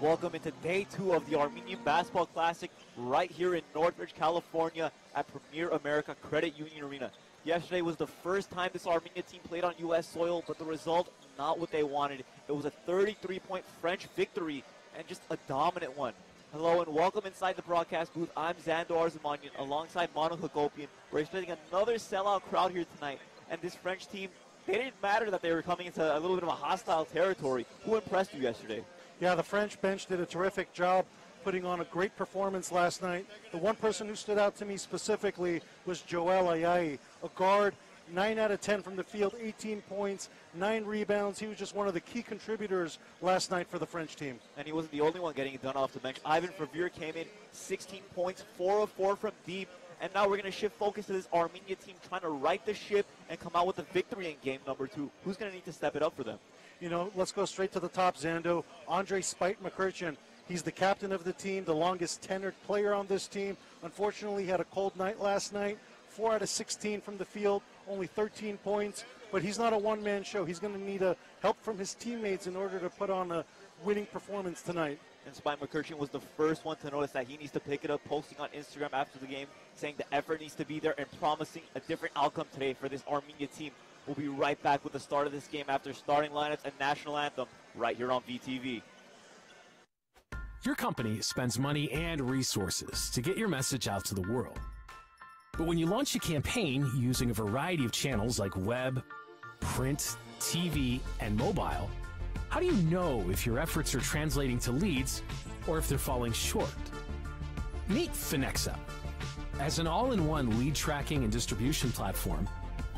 Welcome into day two of the Armenian Basketball Classic right here in Northridge, California at Premier America Credit Union Arena. Yesterday was the first time this Armenia team played on U.S. soil, but the result, not what they wanted. It was a 33-point French victory and just a dominant one. Hello and welcome inside the broadcast booth. I'm Zando Arzamanyan alongside Manu Hagopian. We're expecting another sellout crowd here tonight, and this French team, they didn't matter that they were coming into a little bit of a hostile territory. Who impressed you yesterday? Yeah, the French bench did a terrific job putting on a great performance last night. The one person who stood out to me specifically was Joel Ayayi, a guard, 9 out of 10 from the field, 18 points, 9 rebounds. He was just one of the key contributors last night for the French team. And he wasn't the only one getting it done off the bench. Ivan Favre came in, 16 points, 4 of 4 from deep. And now we're going to shift focus to this Armenia team trying to right the ship and come out with a victory in game number 2. Who's going to need to step it up for them? You know, let's go straight to the top, Zando. Andre Spite McCurchin. He's the captain of the team, the longest tenured player on this team. Unfortunately, he had a cold night last night. 4 out of 16 from the field, only 13 points. But he's not a one-man show. He's going to need help from his teammates in order to put on a winning performance tonight. And Spike McCurchin was the first one to notice that he needs to pick it up, posting on Instagram after the game, saying the effort needs to be there and promising a different outcome today for this Armenia team. We'll be right back with the start of this game after starting lineups and national anthem right here on VTV. Your company spends money and resources to get your message out to the world. But when you launch a campaign using a variety of channels like web, print, TV, and mobile, how do you know if your efforts are translating to leads or if they're falling short? Meet Finexa. As an all-in-one lead tracking and distribution platform,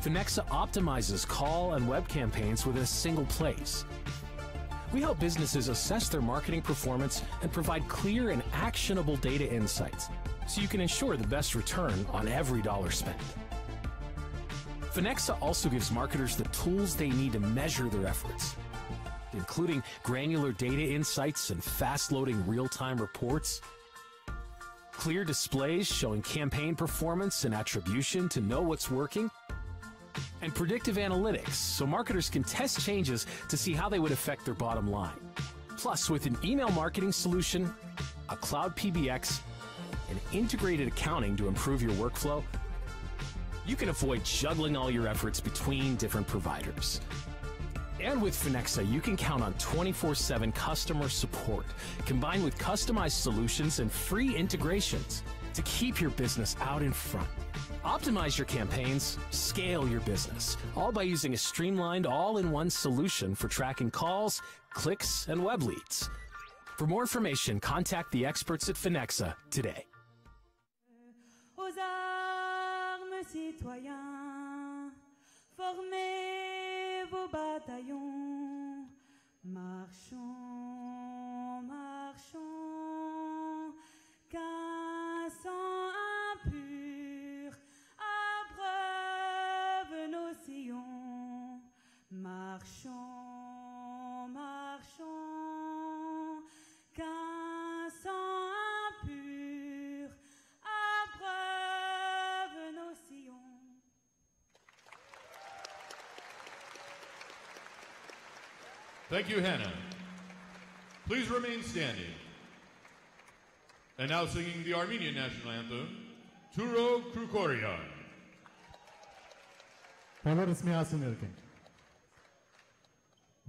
Finexa optimizes call and web campaigns within a single place. We help businesses assess their marketing performance and provide clear and actionable data insights so you can ensure the best return on every dollar spent. Finexa also gives marketers the tools they need to measure their efforts, including granular data insights and fast-loading real-time reports, clear displays showing campaign performance and attribution to know what's working, and predictive analytics so marketers can test changes to see how they would affect their bottom line. Plus, with an email marketing solution, a cloud PBX, and integrated accounting to improve your workflow, you can avoid juggling all your efforts between different providers. And with Finexa, you can count on 24/7 customer support, combined with customized solutions and free integrations to keep your business out in front. Optimize your campaigns, scale your business, all by using a streamlined all-in-one solution for tracking calls, clicks, and web leads. For more information, contact the experts at Finexa today. Marchons, marchons, qu'un sang impur abreuve nos sillons. Thank you, Hannah. Please remain standing. And now singing the Armenian national anthem, Turo Krukorian. Բոլորս միասին երգենք.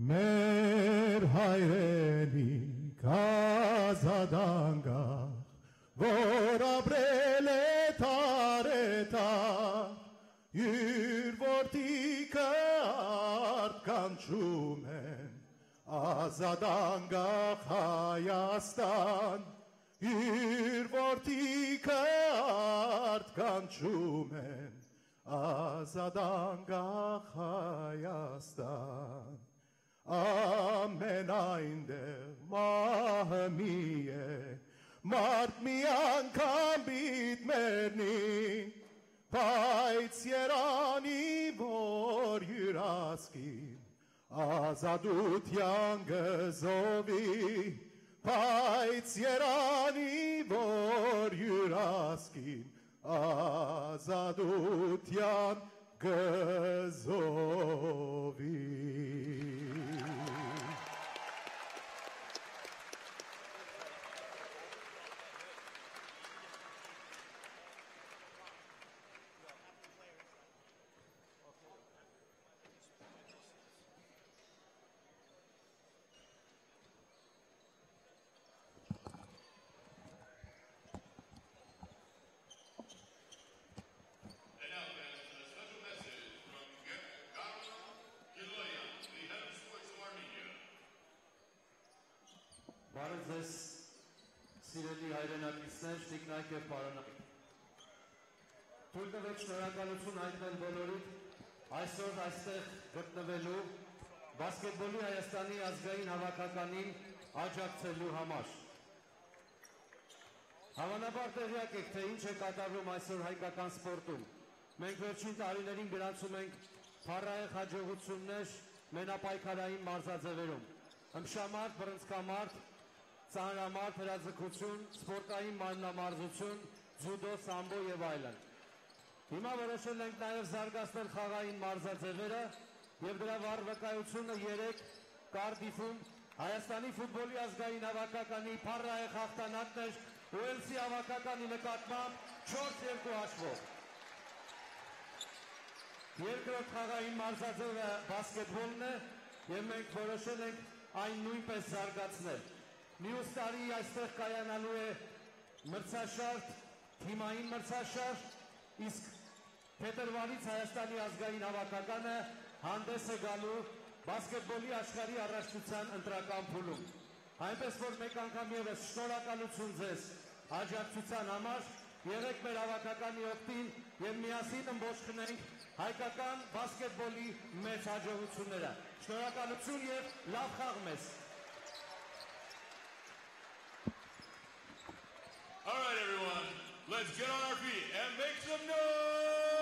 Մեր հայրենի Կազադանգա, որ ապրել է տարեթա, յուր որդիքը կանչում են, Ազադանգա Հայաստան, յուր որդիքը կանչում են, Ազադանգա Հայաստան. Ամեն այնտեղ մահը մի է, մարդ մի անգամ բիտ մեռնի, բայց Երանի որ յուրասքին, ազատության գզովի, բայց Երանի որ յուրասքին, ազատության գզովի. ձեզ սիրելի հայրենակիցներ, տիկնայք և պարանայք։ Թույլտվեք շնորհակալություն հայտնել բոլորիդ այսօր այստեղ գտնվելու բասկետբոլի Հայաստանի ազգային հավաքականին աջակցելու համար։ Հավանաբար տեղյակ եք, թե ինչ է կատարվում այսօր հայկական սպորտում։ Մենք վերջին տարիներին գրանցում ենք փառահեղ հաջողություններ մենապայքարային մարզաձևերում: Ըմբշամարտ, բռնցքամարտ, ծանրամարտ, հրաձգություն, սպորտային մարմնամարզություն, ձյուդո, սամբո և այլն։ Հիմա որոշել ենք նաև զարգացնել խաղային մարզաձևերը և դրա վկայությունը երեկ Կարդիֆում Հայաստանի ֆուտբոլի ազգային հավաքականի փառահեղ հաղթանակն էր Ուելսի հավաքականի նկատմամբ 4-2 հաշվով։ Երկրորդ խաղային մարզաձևը բասկետբոլն է և մենք որոշել ենք այն նույնպես զարգացնել։ Մյուս տարի այստեղ կայանալու է մրցաշարք, թիմային մրցաշարք, իսկ փետրվարից Հայաստանի ազգային հավաքականը հանդես է գալու բասկետբոլի աշխարհի առաջնության ընտրական փուլում։ Այնպես որ մեկ անգամ ևս շնորհակալություն ձեզ աջակցության համար, եղեք մեր հավաքականի օգտին և միասին ըմբոշխնենք հայկական բասկետբոլի մեծ հաջողությունները։ Շնորհակալություն և լավ խաղ մեզ։ All right, everyone, let's get on our feet and make some noise!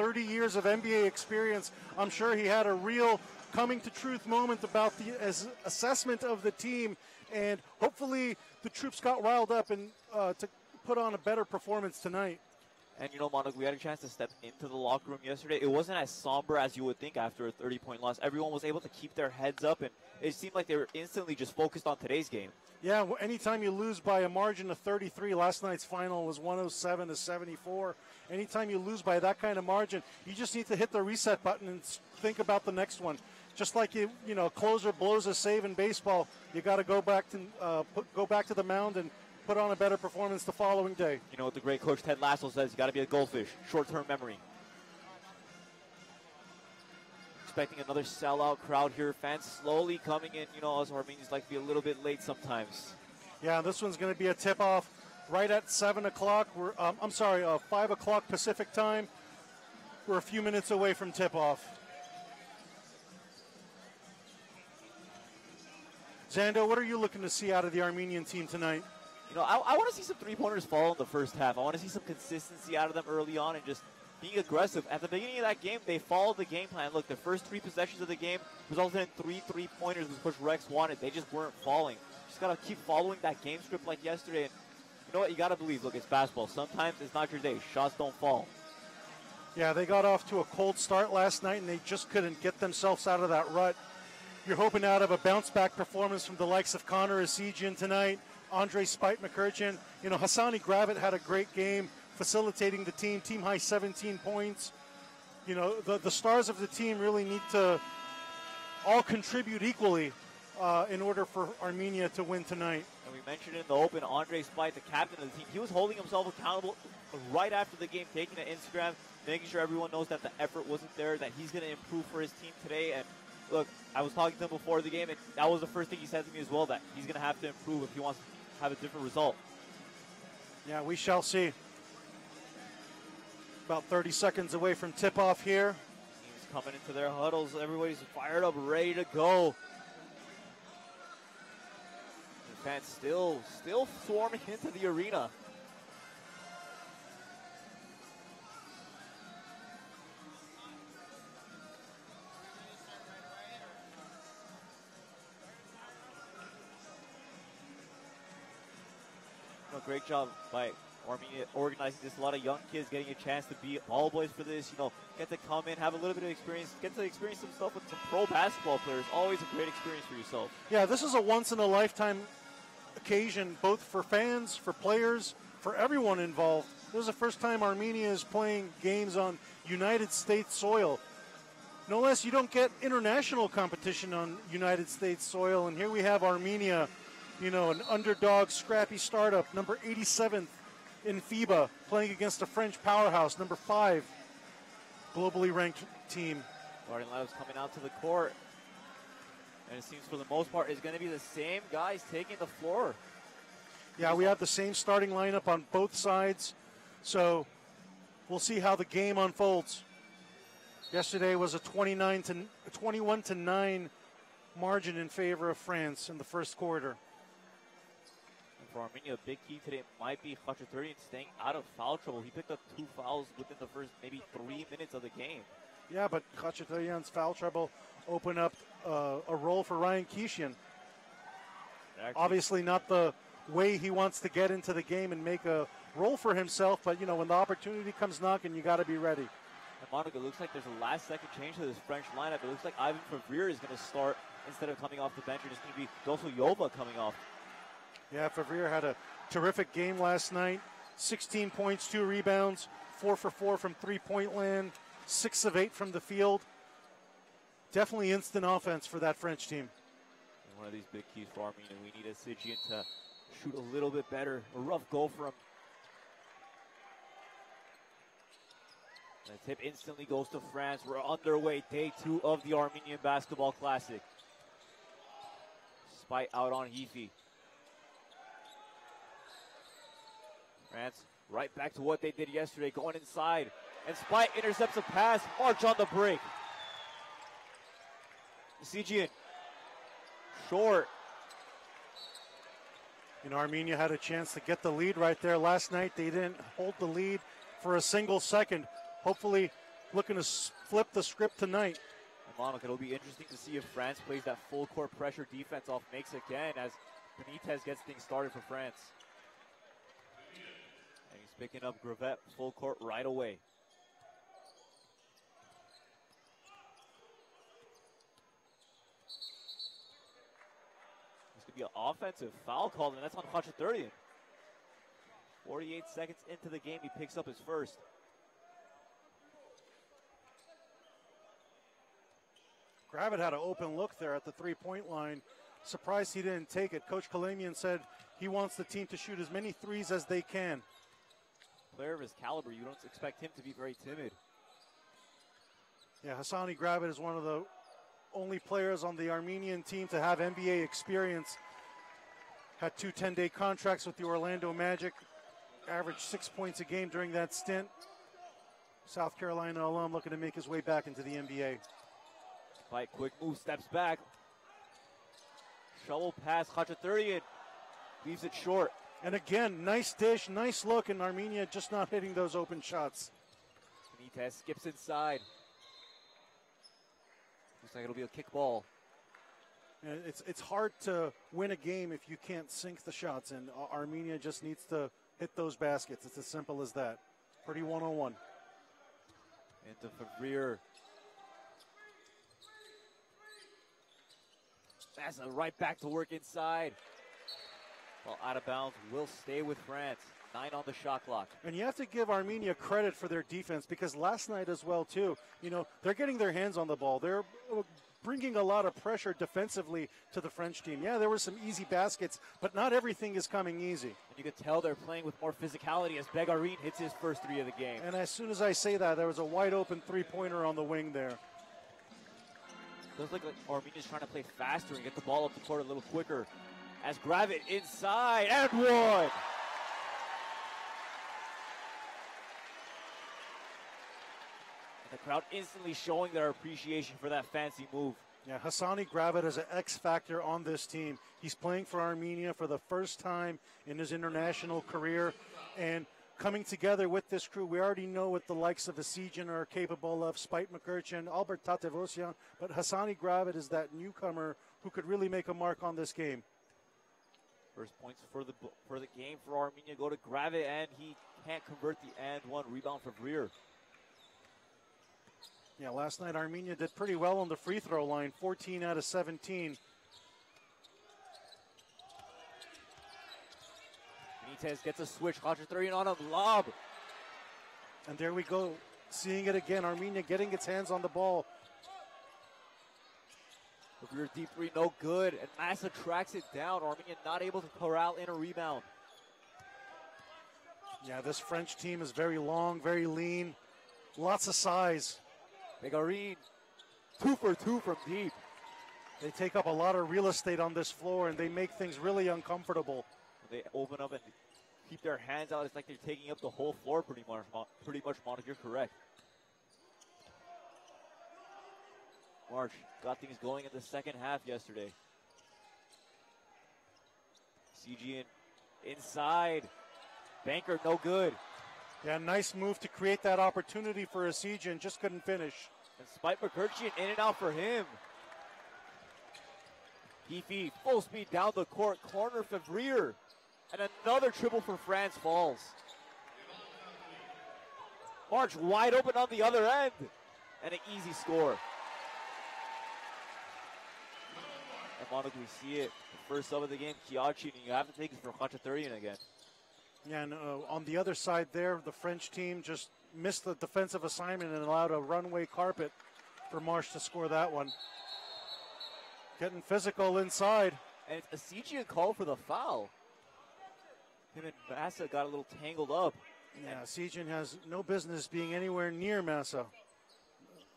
30 years of NBA experience, I'm sure he had a real coming-to-truth moment about the assessment of the team, and hopefully the troops got riled up and to put on a better performance tonight. And, you know, Monik, we had a chance to step into the locker room yesterday. It wasn't as somber as you would think after a 30-point loss. Everyone was able to keep their heads up, and it seemed like they were instantly just focused on today's game. Yeah, well, anytime you lose by a margin of 33, last night's final was 107-74. Anytime you lose by that kind of margin, you just need to hit the reset button and think about the next one. Just like you know, a closer blows a save in baseball, you got to go back to the mound and put on a better performance the following day. You know what the great coach Ted Lasso says, you got to be a goldfish, short-term memory. Expecting another sellout crowd here. Fans slowly coming in. You know, us Armenians like to be a little bit late sometimes. Yeah, this one's going to be a tip-off right at 7 o'clock. We're 5 o'clock Pacific time. We're a few minutes away from tip-off. Zando, what are you looking to see out of the Armenian team tonight? You know, I want to see some three-pointers fall in the first half. I want to see some consistency out of them early on and just being aggressive. At the beginning of that game, they followed the game plan. Look, the first three possessions of the game resulted in three three-pointers, which Rex wanted. They just weren't falling. Just got to keep following that game script like yesterday. And you know what? You got to believe. Look, it's basketball. Sometimes it's not your day. Shots don't fall. Yeah, they got off to a cold start last night, and they just couldn't get themselves out of that rut. You're hoping out of a bounce-back performance from the likes of Connor Asijian tonight, Andre Spite-McCurchin. You know, Hassani Gravit had a great game facilitating the team, team-high 17 points. You know, the stars of the team really need to all contribute equally in order for Armenia to win tonight. And we mentioned in the open, Andre Spite, the captain of the team, he was holding himself accountable right after the game, taking an Instagram, making sure everyone knows that the effort wasn't there, that he's going to improve for his team today. And look, I was talking to him before the game, and that was the first thing he said to me as well, that he's going to have to improve if he wants to have a different result. Yeah, we shall see. About 30 seconds away from tip-off here. Teams coming into their huddles. Everybody's fired up, ready to go. The fans still swarming into the arena. Great job by Armenia organizing this. A lot of young kids getting a chance to be all boys for this. You know, get to come in, have a little bit of experience, get to experience some stuff with some pro basketball players. Always a great experience for yourself. Yeah, this is a once-in-a-lifetime occasion, both for fans, for players, for everyone involved. This is the first time Armenia is playing games on United States soil. No less, you don't get international competition on United States soil, and here we have Armenia. You know, an underdog, scrappy startup, number 87th in FIBA, playing against a French powerhouse, number 5 globally ranked team. Guardian Labs coming out to the court. And it seems for the most part it's going to be the same guys taking the floor. Yeah, we have the same starting lineup on both sides. So we'll see how the game unfolds. Yesterday was a 21 to 9 margin in favor of France in the first quarter. For Armenia, a big key today might be Khachaturian staying out of foul trouble. He picked up 2 fouls within the first maybe 3 minutes of the game. Yeah, but Khachaturian's foul trouble opened up a role for Ryan Kishian. Obviously not the way he wants to get into the game and make a role for himself, but, you know, when the opportunity comes knocking, you got to be ready. And Monica, it looks like there's a last-second change to this French lineup. It looks like Ivan Favrir is going to start instead of coming off the bench. It's going to be Dostoyova coming off. Yeah, Favrir had a terrific game last night. 16 points, 2 rebounds, 4 for 4 from three-point land, 6 of 8 from the field. Definitely instant offense for that French team. And one of these big keys for Armenia. We need Asijian to shoot a little bit better. A rough goal for him. The tip instantly goes to France. We're underway. Day 2 of the Armenian Basketball Classic. Spite out on Hifi. France right back to what they did yesterday, going inside. And Spite intercepts a pass, March on the break. Asijian, short. And Armenia had a chance to get the lead right there last night. They didn't hold the lead for a single second. Hopefully looking to flip the script tonight. And Monica, it'll be interesting to see if France plays that full court pressure defense off Mix again as Benitez gets things started for France. And he's picking up Gravett full court right away. This could be an offensive foul called, and that's on Khachaturian. 48 seconds into the game, he picks up his first. Gravett had an open look there at the three-point line. Surprised he didn't take it. Coach Kalamian said he wants the team to shoot as many threes as they can. Player of his caliber, you don't expect him to be very timid. Yeah, Hassani Gravett is one of the only players on the Armenian team to have NBA experience. Had two 10-day contracts with the Orlando Magic. Averaged 6 points a game during that stint. South Carolina alum looking to make his way back into the NBA. By quick move, steps back. Shovel pass, Khachaturian leaves it short. And again, nice dish, nice look, and Armenia just not hitting those open shots. Benitez skips inside. Looks like it'll be a kick ball. And it's hard to win a game if you can't sink the shots, and Armenia just needs to hit those baskets. It's as simple as that. Pretty one-on-one. Into Favreer. That's right back to work inside. Well, out of bounds will stay with France. 9 on the shot clock. And you have to give Armenia credit for their defense because last night as well, too, you know, they're getting their hands on the ball. They're bringing a lot of pressure defensively to the French team. Yeah, there were some easy baskets, but not everything is coming easy. And you can tell they're playing with more physicality as Begarin hits his first three of the game. And as soon as I say that, there was a wide-open three-pointer on the wing there. Looks like Armenia's trying to play faster and get the ball up the court a little quicker. As Gravett inside, and one! And the crowd instantly showing their appreciation for that fancy move. Yeah, Hassani Gravett is an X factor on this team. He's playing for Armenia for the first time in his international career, and coming together with this crew, we already know what the likes of Asijan are capable of, Spite McGurchin, Albert Tatevosyan, but Hassani Gravett is that newcomer who could really make a mark on this game. First points for the game for Armenia go to Gravett, and he can't convert the and one. Rebound for Breer. Yeah, last night Armenia did pretty well on the free throw line, 14 out of 17. Benitez gets a switch, Khachaturian on a lob. And there we go, seeing it again, Armenia getting its hands on the ball. The rear deep three, no good, and Massa tracks it down. Armenia not able to corral in a rebound. Yeah, this French team is very long, very lean, lots of size. Begarin, 2 for 2 from deep. They take up a lot of real estate on this floor, and they make things really uncomfortable. They open up and keep their hands out. It's like they're taking up the whole floor pretty much, Monica, you're correct. March got things going in the second half yesterday. CG inside. Banker, no good. Yeah, nice move to create that opportunity for Asijan, just couldn't finish. And Spike McGurchin in and out for him. Gifi full speed down the court, corner Favreer. And another triple for France falls. March wide open on the other end. And an easy score. And Monica, we see it. The first sub of the game, Kiachi, and you have to take it for Khachaturian again. Yeah, and on the other side there, the French team just missed the defensive assignment and allowed a runway carpet for March to score that one. Getting physical inside. And it's Asijan called for the foul. Him and Massa got a little tangled up. Yeah, Asijan has no business being anywhere near Massa.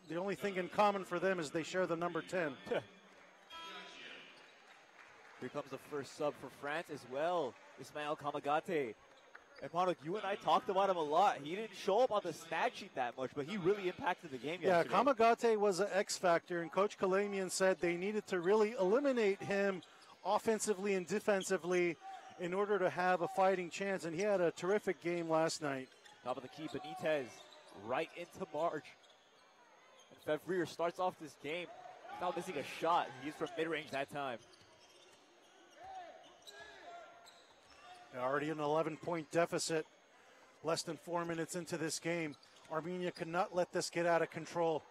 The only thing in common for them is they share the number 10. Here comes the first sub for France as well, Ismail Kamagate. And Monok, you and I talked about him a lot. He didn't show up on the stat sheet that much, but he really impacted the game yesterday. Yeah, Kamagate was an X factor, and Coach Kalamian said they needed to really eliminate him offensively and defensively in order to have a fighting chance, and he had a terrific game last night. Top of the key, Benitez right into March. Fevrier starts off this game without missing a shot. He's from mid-range that time. Already an 11-point deficit. Less than 4 minutes into this game. Armenia could not let this get out of control.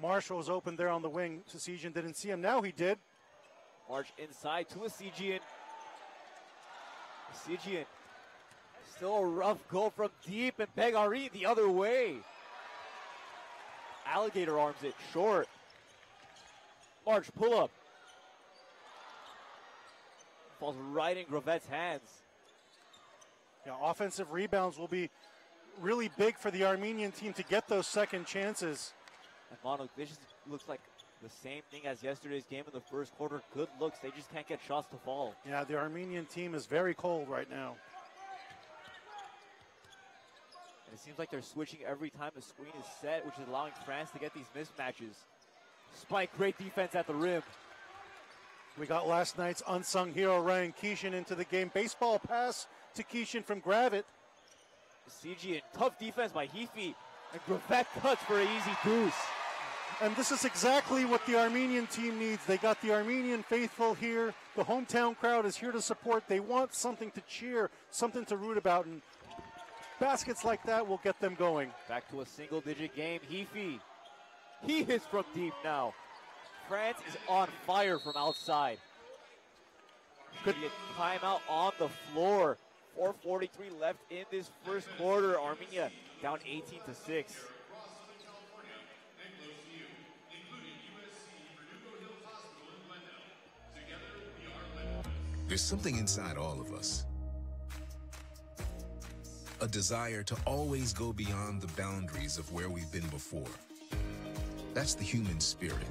Marshall was open there on the wing. Sisijan didn't see him. Now he did. March inside to Sisijan. Sisijan. Still a rough goal from deep, and Pegari the other way. Alligator arms it short. March pull up. Falls right in Gravet's hands. Yeah, offensive rebounds will be really big for the Armenian team to get those second chances. And Monogvicious looks like the same thing as yesterday's game in the first quarter. Good looks, they just can't get shots to fall. Yeah, the Armenian team is very cold right now. And it seems like they're switching every time the screen is set, which is allowing France to get these mismatches. Spike, great defense at the rim. We got last night's unsung hero, Ryan Kishin, into the game. Baseball pass to Kishin from Gravit. CG and tough defense by Hifi. And Gravet cuts for an easy deuce. And this is exactly what the Armenian team needs. They got the Armenian faithful here. The hometown crowd is here to support. They want something to cheer, something to root about. And baskets like that will get them going. Back to a single-digit game. Hifi. He hits from deep now. France is on fire from outside. Could be a timeout on the floor. 4:43 left in this first quarter. Armenia down 18-6. There's something inside all of us. A desire to always go beyond the boundaries of where we've been before. That's the human spirit.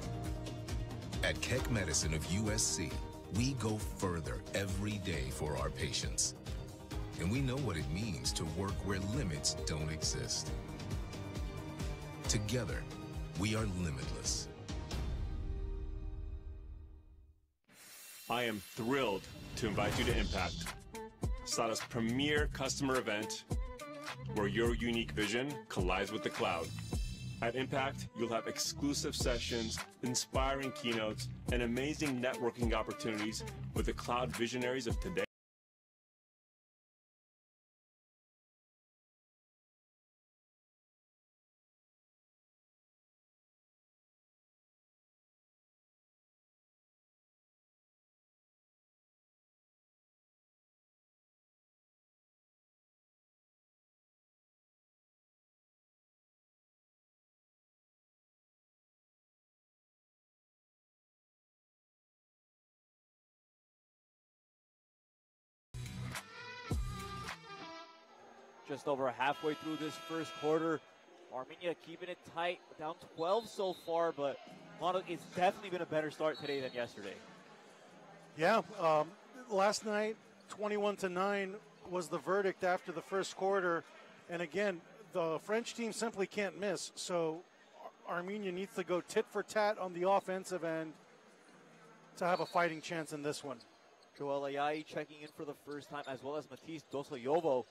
At Keck Medicine of USC, we go further every day for our patients. And we know what it means to work where limits don't exist. Together, we are limitless. I am thrilled to invite you to Impact, SADA's premier customer event where your unique vision collides with the cloud. At Impact, you'll have exclusive sessions, inspiring keynotes, and amazing networking opportunities with the cloud visionaries of today. Just over halfway through this first quarter. Armenia keeping it tight, down 12 so far, but it's definitely been a better start today than yesterday. Yeah, last night, 21-9 was the verdict after the first quarter. And again, the French team simply can't miss. So Armenia needs to go tit for tat on the offensive end to have a fighting chance in this one. Joel Ayayi checking in for the first time, as well as Matisse Doslayovo.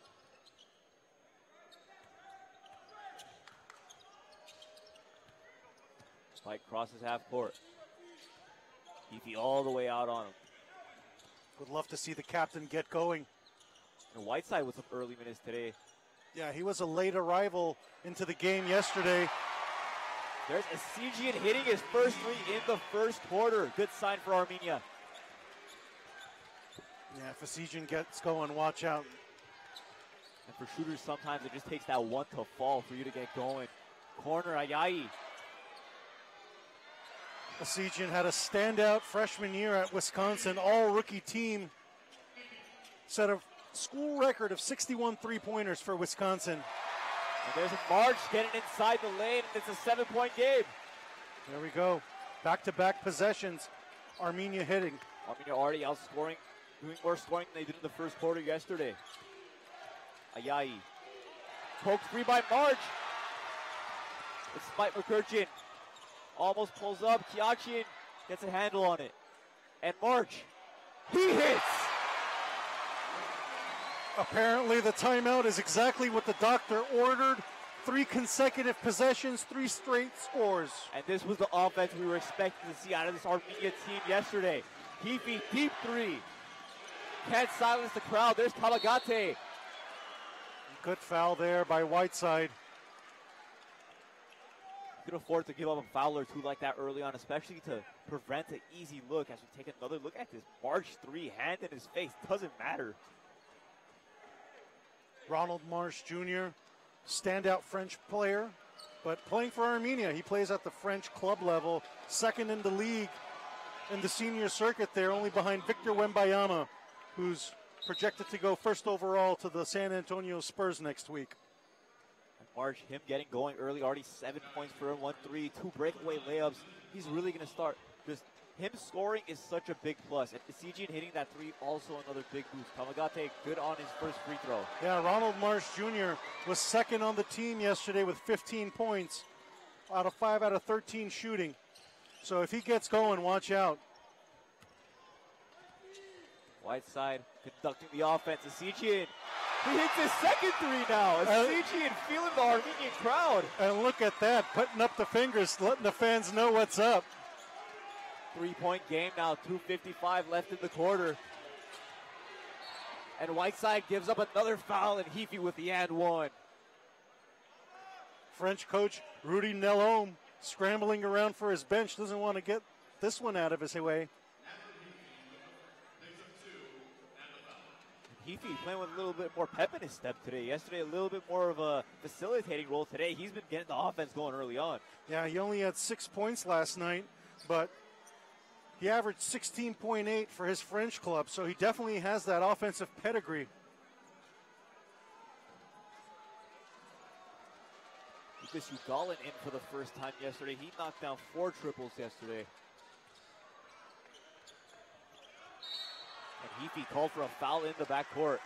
Spike crosses half court. Hifi all the way out on him. Would love to see the captain get going. And Whiteside with some early minutes today. Yeah, he was a late arrival into the game yesterday. There's Asijian hitting his first three in the first quarter. Good sign for Armenia. Yeah, if Asijian gets going, watch out. And for shooters, sometimes it just takes that one to fall for you to get going. Corner, Ayayi. Asijian had a standout freshman year at Wisconsin, all-rookie team. Set a school record of 61 three-pointers for Wisconsin. And there's a March getting inside the lane. It's a 7-point game. There we go. Back-to-back possessions. Armenia hitting. Armenia already outscoring, doing more scoring than they did in the first quarter yesterday. Ayayi. Poked free by March. It's Spike McCurchin. Almost pulls up. Kiachin gets a handle on it. And March, he hits! Apparently the timeout is exactly what the doctor ordered. Three consecutive possessions, three straight scores. And this was the offense we were expecting to see out of this Armenia team yesterday. Keeping deep three. Can't silence the crowd. There's Kalagate. Good foul there by Whiteside. You can afford to give up a foul or two like that early on, especially to prevent an easy look. As we take another look at this March 3 hand in his face, doesn't matter. Ronald Marsh Jr., standout French player, but playing for Armenia. He plays at the French club level, second in the league in the senior circuit there, only behind Victor Wembanyama, who's projected to go first overall to the San Antonio Spurs next week. And Marsh, him getting going early, already 7 points for him, 1-3, two breakaway layups. He's really going to start. Just him scoring is such a big plus. And Sijian hitting that three, also another big boost. Kamagate good on his first free throw. Yeah, Ronald Marsh Jr. was second on the team yesterday with 15 points out of 5 out of 13 shooting. So if he gets going, watch out. Whiteside conducting the offense. Sijian, he hits his second three now. Sijian feeling the Armenian crowd. And look at that, putting up the fingers, letting the fans know what's up. Three-point game now, 2:55 left in the quarter. And Whiteside gives up another foul, and Heafy with the and one. French coach Rudy Nelhomme scrambling around for his bench, doesn't want to get this one out of his way. Heafy playing with a little bit more pep in his step today. Yesterday, a little bit more of a facilitating role. Today, he's been getting the offense going early on. Yeah, he only had 6 points last night, but he averaged 16.8 for his French club, so he definitely has that offensive pedigree. Lucas Ugalin in for the first time yesterday. He knocked down 4 triples yesterday. And Heafy called for a foul in the backcourt.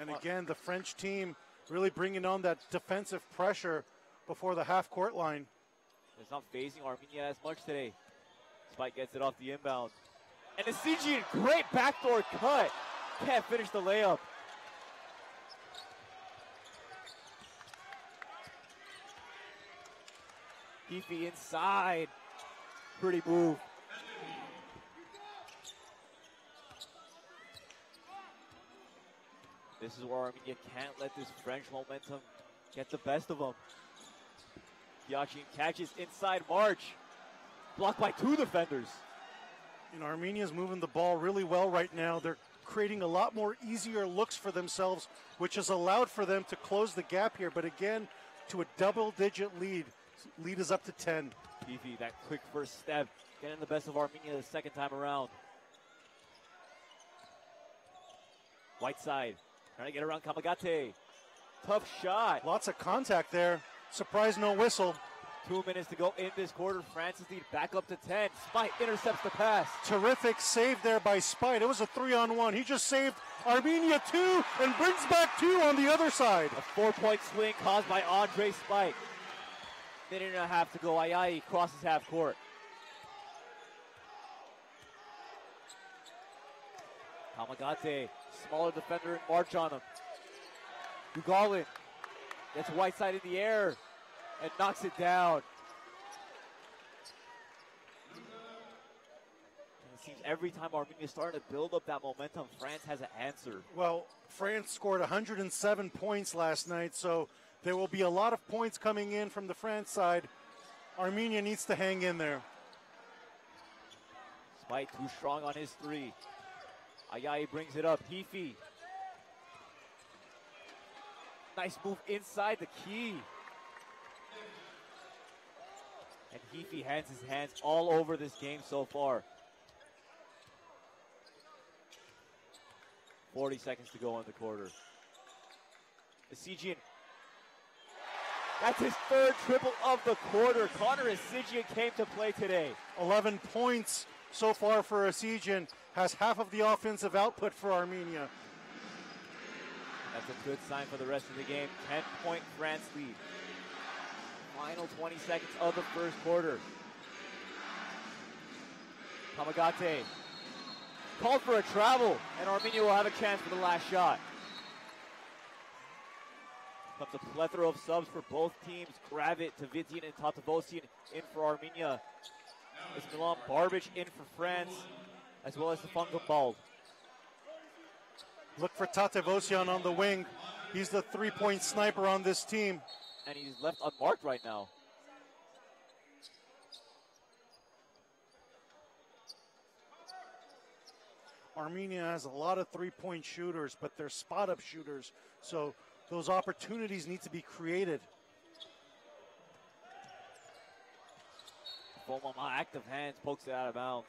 And again, the French team really bringing on that defensive pressure before the half-court line. It's not phasing Armenia as much today. Spike gets it off the inbound. And the Sijian, great backdoor cut. Can't finish the layup. Heafy inside. Pretty move. This is where Armenia can't let this French momentum get the best of them. Yachin catches inside March. Blocked by 2 defenders. You know, Armenia's moving the ball really well right now. They're creating a lot more easier looks for themselves, which has allowed for them to close the gap here. But again, to a double-digit lead. Lead is up to 10. Heafy, that quick first step. Getting the best of Armenia the second time around. Whiteside. Trying to get around Kamagate. Tough shot. Lots of contact there. Surprise, no whistle. 2 minutes to go in this quarter. France's lead back up to 10. Spite intercepts the pass. Terrific save there by Spite. It was a 3-on-1. He just saved Armenia 2 and brings back 2 on the other side. A 4-point swing caused by Andre Spite. Minute and a half to go. Ayayi crosses half court. Kamagate, smaller defender, March on him. Ugalin gets Whiteside in the air and knocks it down. And it seems every time Armenia is starting to build up that momentum, France has an answer. Well, France scored 107 points last night, so there will be a lot of points coming in from the France side. Armenia needs to hang in there. Spite too strong on his three. Ayayi brings it up. Heafy. Nice move inside the key. And Heafy has his hands all over this game so far. 40 seconds to go in the quarter. Sijian. That's his third triple of the quarter. Connor Sijian came to play today. 11 points so far for Sijian. Has half of the offensive output for Armenia. That's a good sign for the rest of the game. 10-point France lead. Final 20 seconds of the first quarter. Kamagate called for a travel, and Armenia will have a chance for the last shot. comes a plethora of subs for both teams. Kravit, Tavidian, and Tatavosian in for Armenia. As Milan Barbic in for France, as well as the Fungenbald. Look for Tatavosian on the wing. He's the three-point sniper on this team. And he's left unmarked right now. Armenia has a lot of three-point shooters, but they're spot-up shooters, so those opportunities need to be created. Bomama, active hands, pokes it out of bounds.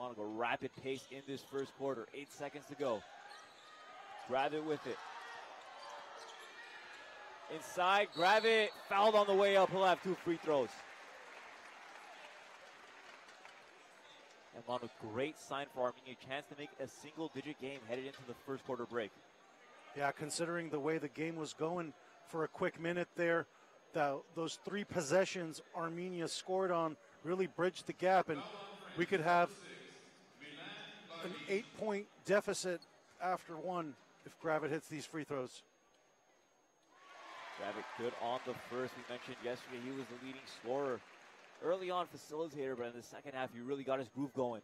Monaco, rapid pace in this first quarter. 8 seconds to go. Gravit with it. Inside, Gravit, fouled on the way up. He'll have two free throws. And Monaco, great sign for Armenia. Chance to make a single-digit game headed into the first quarter break. Yeah, considering the way the game was going for a quick minute there, those three possessions Armenia scored on really bridged the gap, and we could have an 8-point deficit after one if Gravit hits these free throws. Gravit good on the first. We mentioned yesterday he was the leading scorer. Early on facilitator, but in the second half he really got his groove going.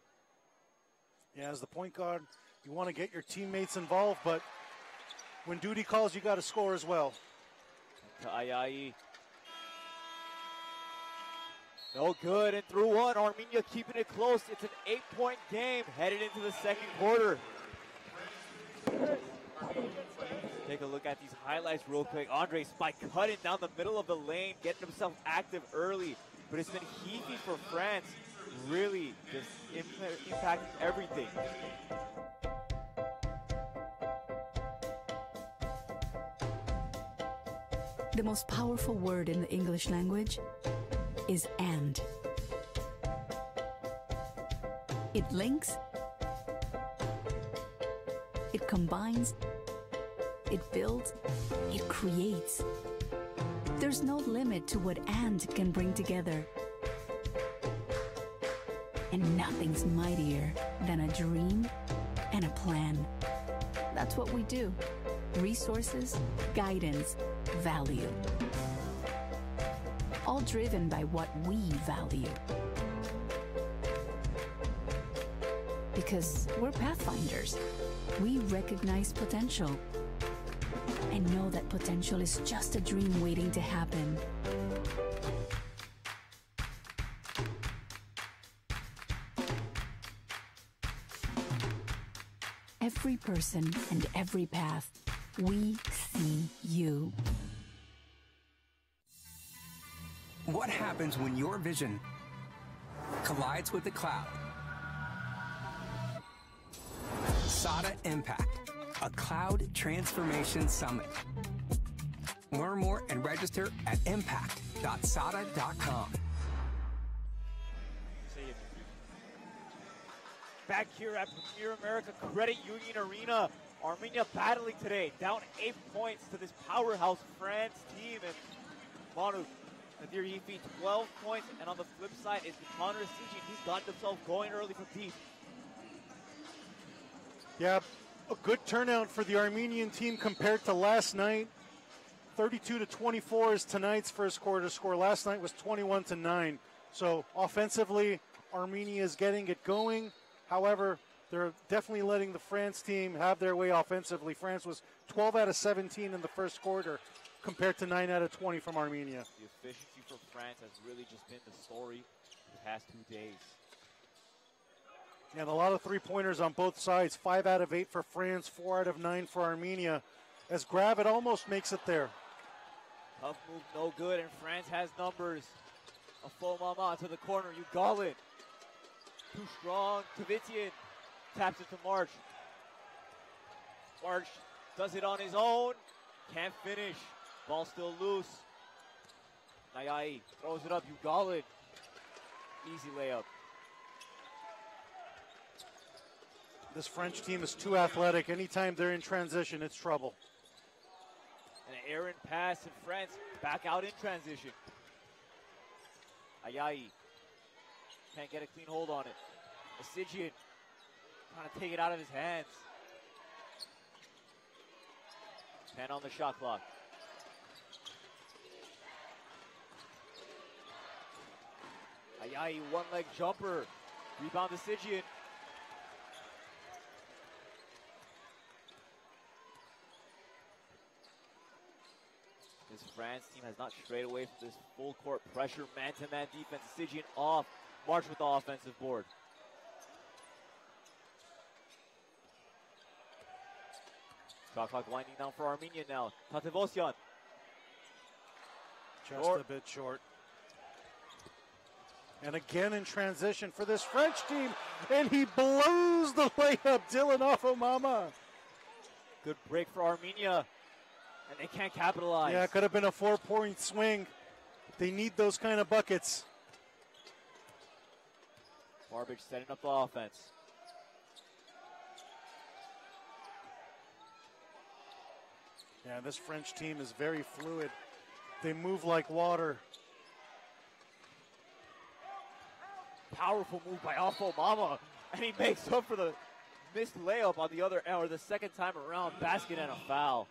Yeah, as the point guard, you want to get your teammates involved, but when duty calls, you got to score as well. To Ayayi. No good, and through one. Armenia keeping it close. It's an 8-point game headed into the second quarter. Take a look at these highlights real quick. Andres by cutting down the middle of the lane, getting himself active early. But it's been Hifi for France, really just impacting everything. The most powerful word in the English language is and. It links, it combines, it builds, it creates. There's no limit to what and can bring together. And nothing's mightier than a dream and a plan. That's what we do. Resources, guidance, value. All driven by what we value. Because we're pathfinders. We recognize potential. And know that potential is just a dream waiting to happen. Every person and every path, we see you. What happens when your vision collides with the cloud? SADA Impact, a cloud transformation summit. Learn more and register at impact.sada.com. Back here at Premier America Credit Union Arena, Armenia battling today, down 8 points to this powerhouse France team. And Manu Nadir Hifi, 12 points, and on the flip side is Connor Sijin. He's got himself going early from deep. Yeah, a good turnout for the Armenian team compared to last night. 32-24 is tonight's first quarter score. Last night was 21-9. So offensively, Armenia is getting it going. However, they're definitely letting the France team have their way offensively. France was 12 out of 17 in the first quarter compared to 9 out of 20 from Armenia. The efficiency for France has really just been the story the past 2 days. And a lot of three-pointers on both sides. 5 out of 8 for France, 4 out of 9 for Armenia. As Gravit almost makes it there. Tough move, no good, and France has numbers. Afo Mama to the corner, Ugalin. Too strong, Tivitian taps it to March. March does it on his own, can't finish. Ball still loose. Nayayi throws it up, Ugalin. Easy layup. This French team is too athletic. Anytime they're in transition, it's trouble. And an errant pass in France, back out in transition. Ayayi. Can't get a clean hold on it. Asijian Trying to take it out of his hands. 10 on the shot clock. Ayayi, one leg jumper. Rebound to Sijian. This France team has not strayed away from this full court pressure, man-to-man defense. Sijian off, March with the offensive board. Shot clock winding down for Armenia now. Tatevosyan. Just a bit short. And again in transition for this French team. And he blows the layup, Dylan, off Omama. Good break for Armenia. And they can't capitalize. Yeah, it could have been a 4-point swing. They need those kind of buckets. Barbic setting up the offense. Yeah, this French team is very fluid. They move like water. Powerful move by Alpha Mama, and he makes up for the missed layup on the other end, or the second time around, basket and a foul.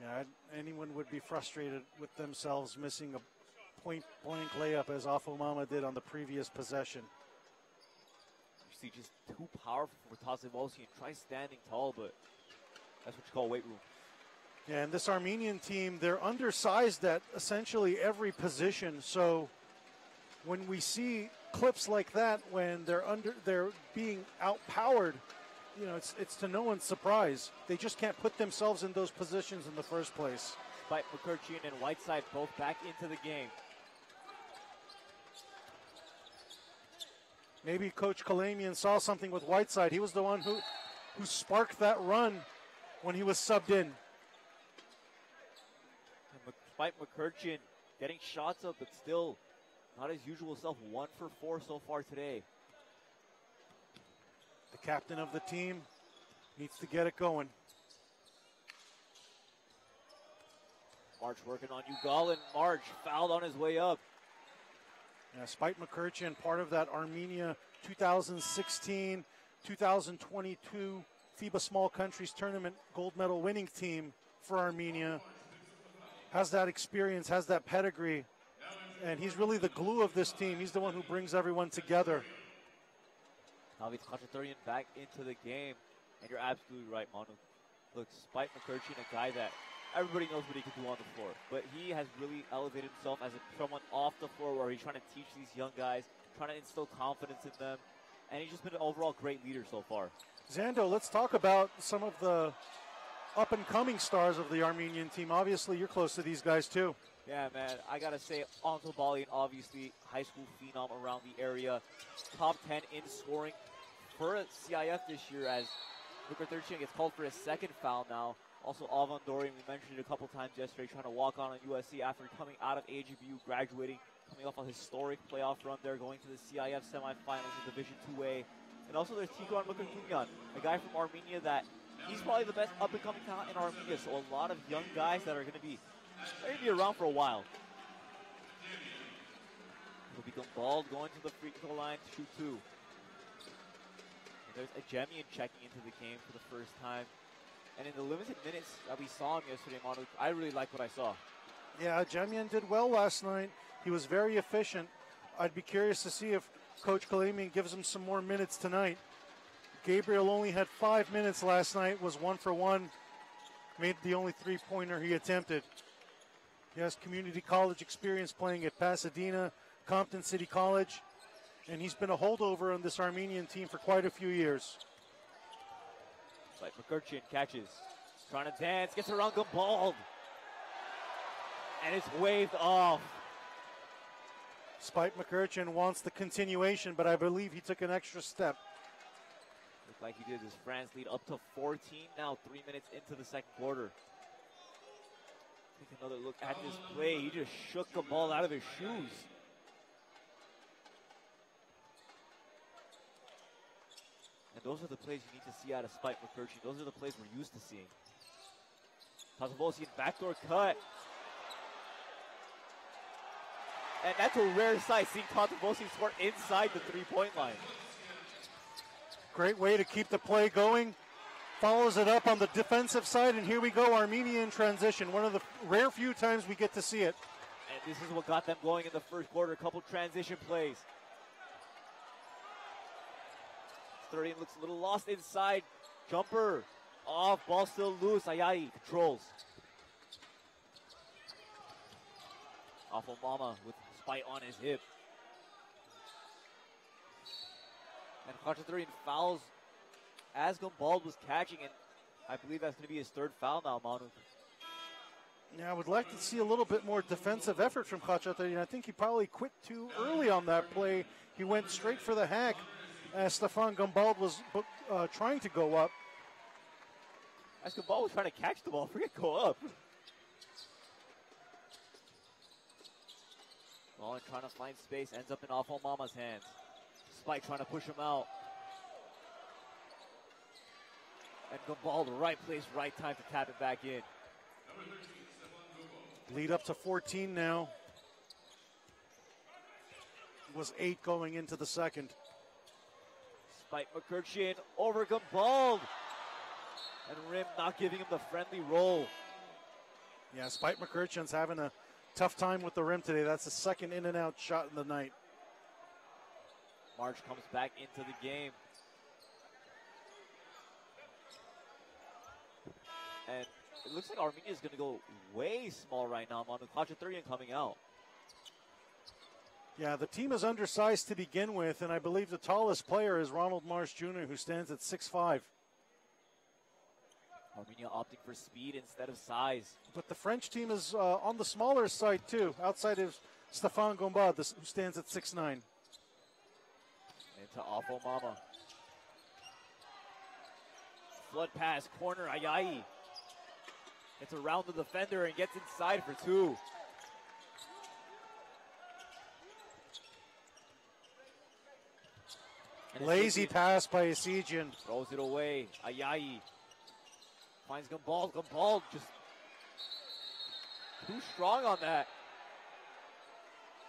Yeah, anyone would be frustrated with themselves missing a point-blank layup as Alpha Mama did on the previous possession. You see, just too powerful for Tasevolski, and tries standing tall, but that's what you call weight room. Yeah, and this Armenian team, they're undersized at essentially every position. So when we see clips like that, when they're being outpowered, you know, it's to no one's surprise. They just can't put themselves in those positions in the first place. But Makurchian and Whiteside both back into the game. Maybe Coach Kalamian saw something with Whiteside. He was the one who sparked that run when he was subbed in. Mike McCurchin getting shots up, but still not his usual self. 1 for 4 so far today. The captain of the team needs to get it going. March working on Ugalin. March fouled on his way up. Yeah, Spike McCurchin, part of that Armenia 2016-2022 FIBA Small Countries Tournament gold medal winning team for Armenia. Has that experience, has that pedigree, and he's really the glue of this team. He's the one who brings everyone together. Navid Khachaturian back into the game, and you're absolutely right, Manu. Look, Spike McCurchin, a guy that everybody knows what he can do on the floor, but he has really elevated himself as someone off the floor where he's trying to teach these young guys, trying to instill confidence in them, and he's just been an overall great leader so far. Zando, let's talk about some of the up-and-coming stars of the Armenian team. Obviously, you're close to these guys, too. Yeah, man. I got to say, Anto Balyan, obviously, high school phenom around the area. Top 10 in scoring for CIF this year as Mukherjee gets called for his second foul now. Also, Avon Dorian, we mentioned it a couple times yesterday, trying to walk on USC after coming out of AGBU, graduating, coming off a historic playoff run there, going to the CIF semifinals in Division 2A. And also, there's Tigran Mukherjee, a guy from Armenia that he's probably the best up-and-coming talent in Armenia, so a lot of young guys that are going to be around for a while. He'll become bald, going to the free throw line to shoot two. And there's Ajemian checking into the game for the first time. And in the limited minutes that we saw him yesterday, Manu, I really like what I saw. Yeah, Ajemian did well last night. He was very efficient. I'd be curious to see if Coach Kalamian gives him some more minutes tonight. Gabriel only had 5 minutes last night, was 1 for 1, made the only three-pointer he attempted. He has community college experience playing at Pasadena, Compton City College, and he's been a holdover on this Armenian team for quite a few years. But Mukherjee catches, trying to dance, gets around Gambald, and it's waved off. Spike Mukherjee wants the continuation, but I believe he took an extra step. Looked like he did. His France lead up to 14 now, 3 minutes into the second quarter. Take another look at this play. He just shook the ball out of his shoes. And those are the plays you need to see out of Spike McCurchy. Those are the plays we're used to seeing. Tasevolski, backdoor cut. And that's a rare sight, seeing Tasevolski score inside the three-point line. Great way to keep the play going. Follows it up on the defensive side, and here we go, Armenia in transition. One of the rare few times we get to see it. And this is what got them going in the first quarter, a couple transition plays. Sturdian looks a little lost inside. Jumper off, ball still loose. Ayari controls. Afomama with spite on his hip. And Khachaturian fouls. Asgambald was catching, and I believe that's going to be his third foul now, Manu. Yeah, I would like to see a little bit more defensive effort from Khachaturian. I think he probably quit too early on that play. He went straight for the hack as Stefan Gambald was trying to go up. Asgambald was trying to catch the ball. Forget go up. Mullen trying to find space, ends up in Afomama's hands. Spike trying to push him out. And Gambald, right place, right time to tap it back in. Lead up to 14 now. It was 8 going into the second. Spike McCurchin over Gambald. And Rim not giving him the friendly roll. Yeah, Spike McCurchin's having a tough time with the rim today. That's the second in and out shot in the night. March comes back into the game. And it looks like Armenia is going to go way small right now. Manu, Khachaturian coming out. Yeah, the team is undersized to begin with, and I believe the tallest player is Ronald Marsh Jr., who stands at 6'5". Armenia opting for speed instead of size. But the French team is on the smaller side, too, outside of Stéphane Gombad, who stands at 6'9". Into Afomama. Flood pass, corner, Ayayi. It's around the defender and gets inside for two. Lazy pass by Asijian. Throws it away, Ayayi. Finds Gambald, Gambald just too strong on that.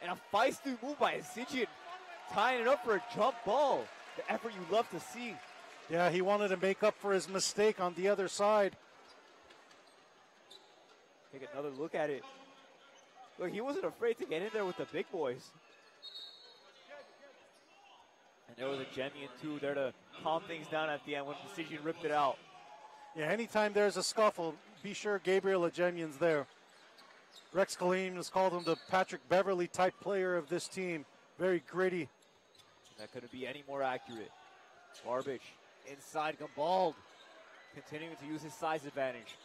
And a feisty move by Asijian, tying it up for a jump ball. The effort you love to see. Yeah, he wanted to make up for his mistake on the other side. Take another look at it. Look, he wasn't afraid to get in there with the big boys. And there was a Jemian too there to calm things down at the end when Asijian ripped it out. Yeah, anytime there's a scuffle, be sure Gabriel Ajemian's there. Rex Killeen has called him the Patrick Beverly-type player of this team. Very gritty. That couldn't be any more accurate. Barbic inside Gambald, continuing to use his size advantage.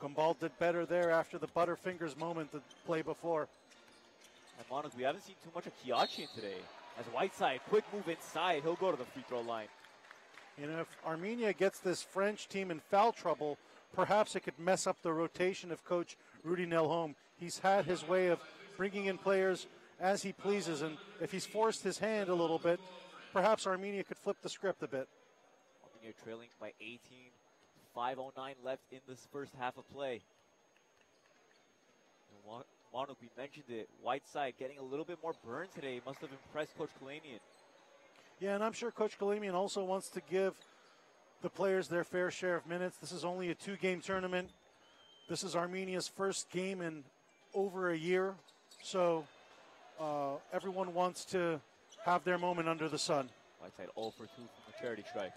Gambald did better there after the Butterfingers moment the play before. And Monos, we haven't seen too much of Kiachian today. As Whiteside, quick move inside, he'll go to the free throw line. You know, if Armenia gets this French team in foul trouble, perhaps it could mess up the rotation of coach Rudy Nelhome. He's had his way of bringing in players as he pleases, and if he's forced his hand a little bit, perhaps Armenia could flip the script a bit. Armenia trailing by 18, 5:09 left in this first half of play. Monuk, we mentioned it, Whiteside getting a little bit more burn today. Must have impressed Coach Kalamian. Yeah, and I'm sure Coach Kalamian also wants to give the players their fair share of minutes. This is only a 2-game tournament. This is Armenia's first game in over a year, so everyone wants to have their moment under the sun. Whiteside 0 for 2 from the charity strike.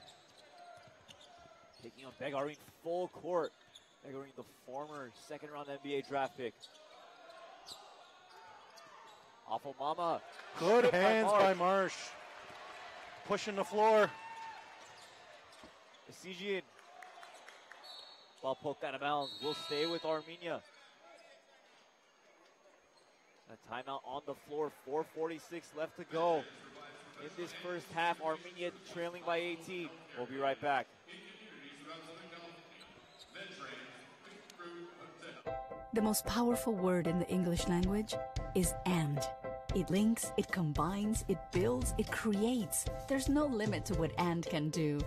Taking on Begarin full court. Begarin, the former second-round NBA draft pick. Afomama. Good hands by Marsh. Pushing the floor. Asijian. Ball poked out of bounds. Will stay with Armenia. A timeout on the floor. 4:46 left to go in this first half. Armenia trailing by 18. We'll be right back. The most powerful word in the English language is and. It links, it combines, it builds, it creates. There's no limit to what and can do.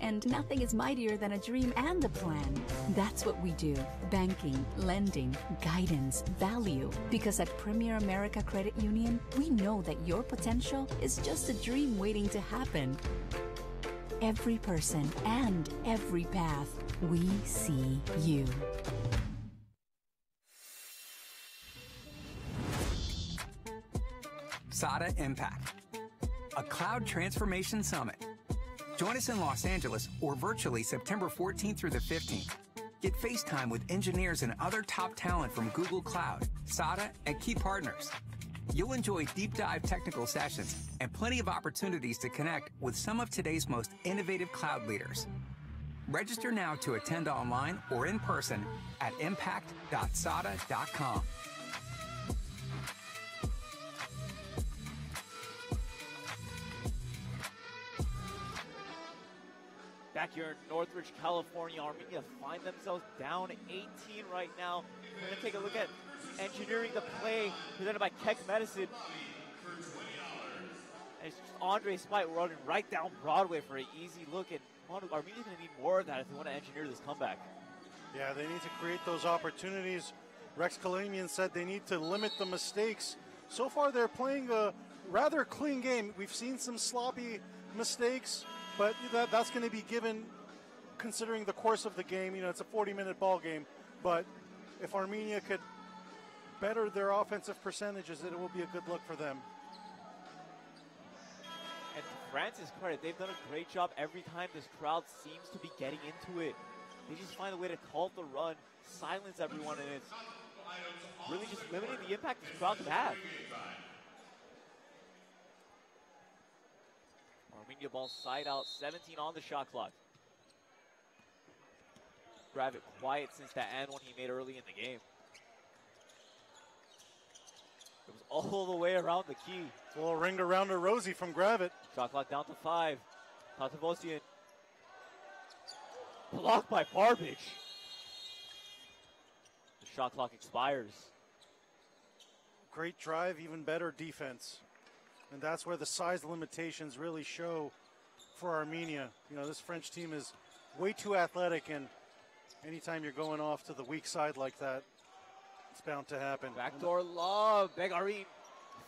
and nothing is mightier than a dream and a plan. That's what we do. Banking, lending, guidance, value. Because at Premier America Credit Union, we know that your potential is just a dream waiting to happen. Every person and every path, we see you. SADA Impact, a cloud transformation summit. Join us in Los Angeles or virtually September 14th through the 15th. Get FaceTime with engineers and other top talent from Google Cloud, SADA, and key partners. You'll enjoy deep dive technical sessions and plenty of opportunities to connect with some of today's most innovative cloud leaders. Register now to attend online or in person at impact.sada.com. Back here in Northridge, California, Armenia find themselves down 18 right now. We're gonna take a look at engineering the play presented by Keck Medicine. And it's just Andre Spite running right down Broadway for an easy look, and Armenia's gonna need more of that if they want to engineer this comeback. Yeah, they need to create those opportunities. Rex Kalamian said they need to limit the mistakes. So far, they're playing a rather clean game. We've seen some sloppy mistakes, but that's going to be given considering the course of the game. You know, it's a 40-minute ball game, but if Armenia could better their offensive percentages, it will be a good look for them. And to France's credit, they've done a great job every time this crowd seems to be getting into it. They just find a way to call the run, silence everyone, and it's really just limiting the impact this crowd can have. Armenia ball side out, 17 on the shot clock. Gravit quiet since that and one he made early in the game. It was all the way around the key. A little ring around to Rosie from Gravit. Shot clock down to 5. Tatavosian. Blocked by Barbage. The shot clock expires. Great drive, even better defense. And that's where the size limitations really show for Armenia. You know, this French team is way too athletic, and anytime you're going off to the weak side like that, it's bound to happen. Backdoor lob. Begarin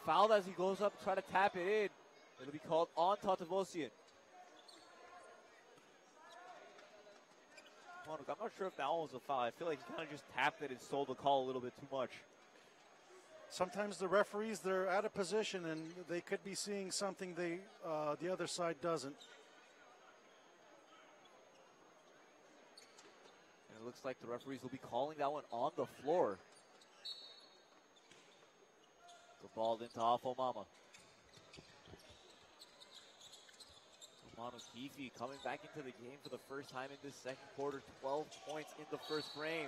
fouled as he goes up, try to tap it in. It'll be called on Tatavosian. I'm not sure if that one was a foul. I feel like he kind of just tapped it and sold the call a little bit too much. Sometimes the referees, they're out of position, and they could be seeing something they the other side doesn't. And it looks like the referees will be calling that one on the floor. The ball into Afo Mama. Manu Kifi coming back into the game for the first time in this second quarter, 12 points in the first frame.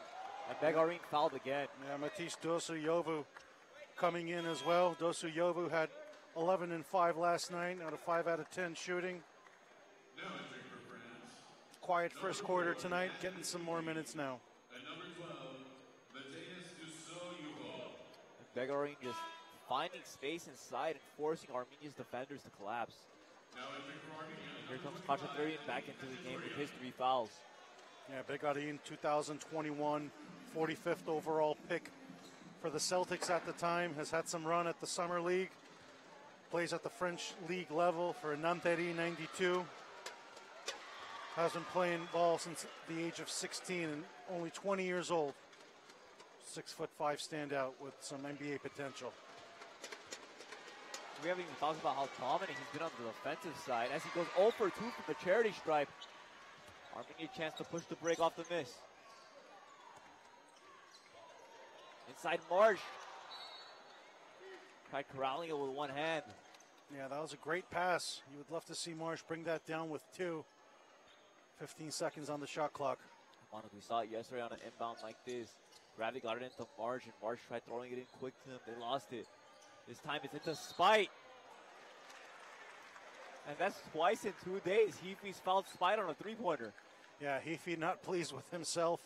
And Begarin fouled again. Yeah, Matisse Dosuyovu coming in as well. Dosuyovu had 11 and 5 last night, out of 5 out of 10 shooting. Quiet first quarter tonight, getting some more minutes now. And Begarin just finding space inside and forcing Armenia's defenders to collapse. Here comes Kachaturian back into the game with his 3 fouls. Yeah, Begarin, 2021, 45th overall pick for the Celtics at the time, has had some run at the Summer League, plays at the French League level for Nanterre 92, has been playing ball since the age of 16 and only 20 years old. 6'5" standout with some NBA potential. We haven't even talked about how dominant he's been on the defensive side as he goes 0 for 2 from the charity stripe. Armenia a chance to push the break off the miss. Inside Marsh. Tried corralling it with one hand. Yeah, that was a great pass. You would love to see Marsh bring that down with 2. 15 seconds on the shot clock. We saw it yesterday on an inbound like this. Gravit got it into Marsh, and Marsh tried throwing it in quick to him. They lost it. This time it's into Spite. And that's twice in 2 days. Heafy's fouled Spite on a three-pointer. Yeah, Heafy not pleased with himself.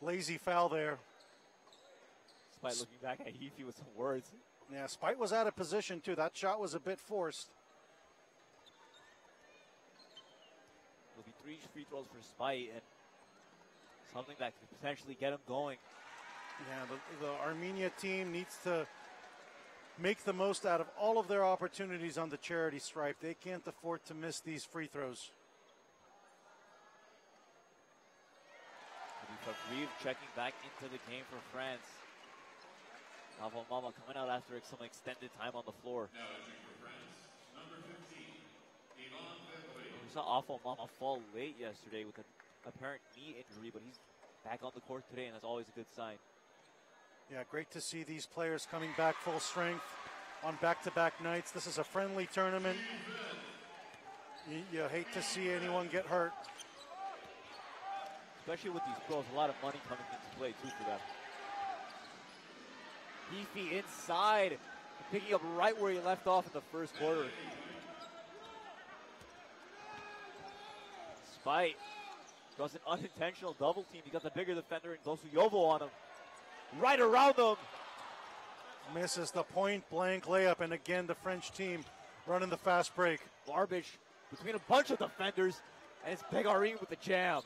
Lazy foul there. Spite looking back at Heafy with some words. Yeah, Spite was out of position, too. That shot was a bit forced. 3 free throws for Spite, and something that could potentially get him going. Yeah, the Armenia team needs to make the most out of all of their opportunities on the charity stripe. They can't afford to miss these free throws. Fabrive checking back into the game for France. Alpha Mama coming out after some extended time on the floor. Now for France, number 15, Ivan Fevley. We saw Alpha Mama fall late yesterday with an apparent knee injury, but he's back on the court today, and that's always a good sign. Yeah, great to see these players coming back full strength on back-to-back nights. This is a friendly tournament. You hate to see anyone get hurt. Especially with these pros, a lot of money coming into play, too, for them. Heafy inside, picking up right where he left off in the first quarter. Spite does an unintentional double team. He got the bigger defender in Gosuyovo on him. Right around him. Misses the point-blank layup, and again, the French team running the fast break. Barbic between a bunch of defenders, and it's Begari with the jam.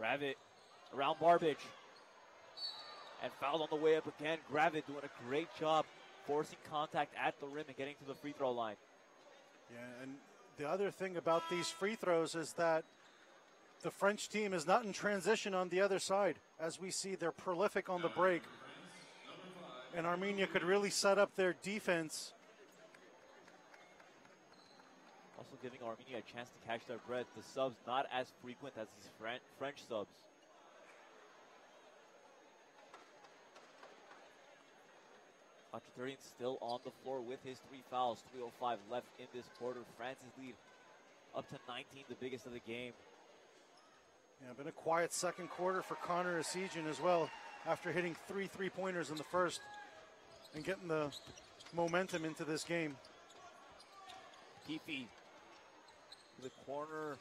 Gravit around Barbic. And fouled on the way up again. Gravit doing a great job forcing contact at the rim and getting to the free throw line. Yeah, and the other thing about these free throws is that the French team is not in transition on the other side. As we see, they're prolific on the break. And Armenia could really set up their defense. Also giving Armenia a chance to catch their breath. The subs not as frequent as these French subs. Akhterian still on the floor with his 3 fouls. 3:05 left in this quarter. France's lead up to 19, the biggest of the game. Yeah, been a quiet second quarter for Connor Asijan as well, after hitting 3 3-pointers in the first and getting the momentum into this game. Tifi to the corner.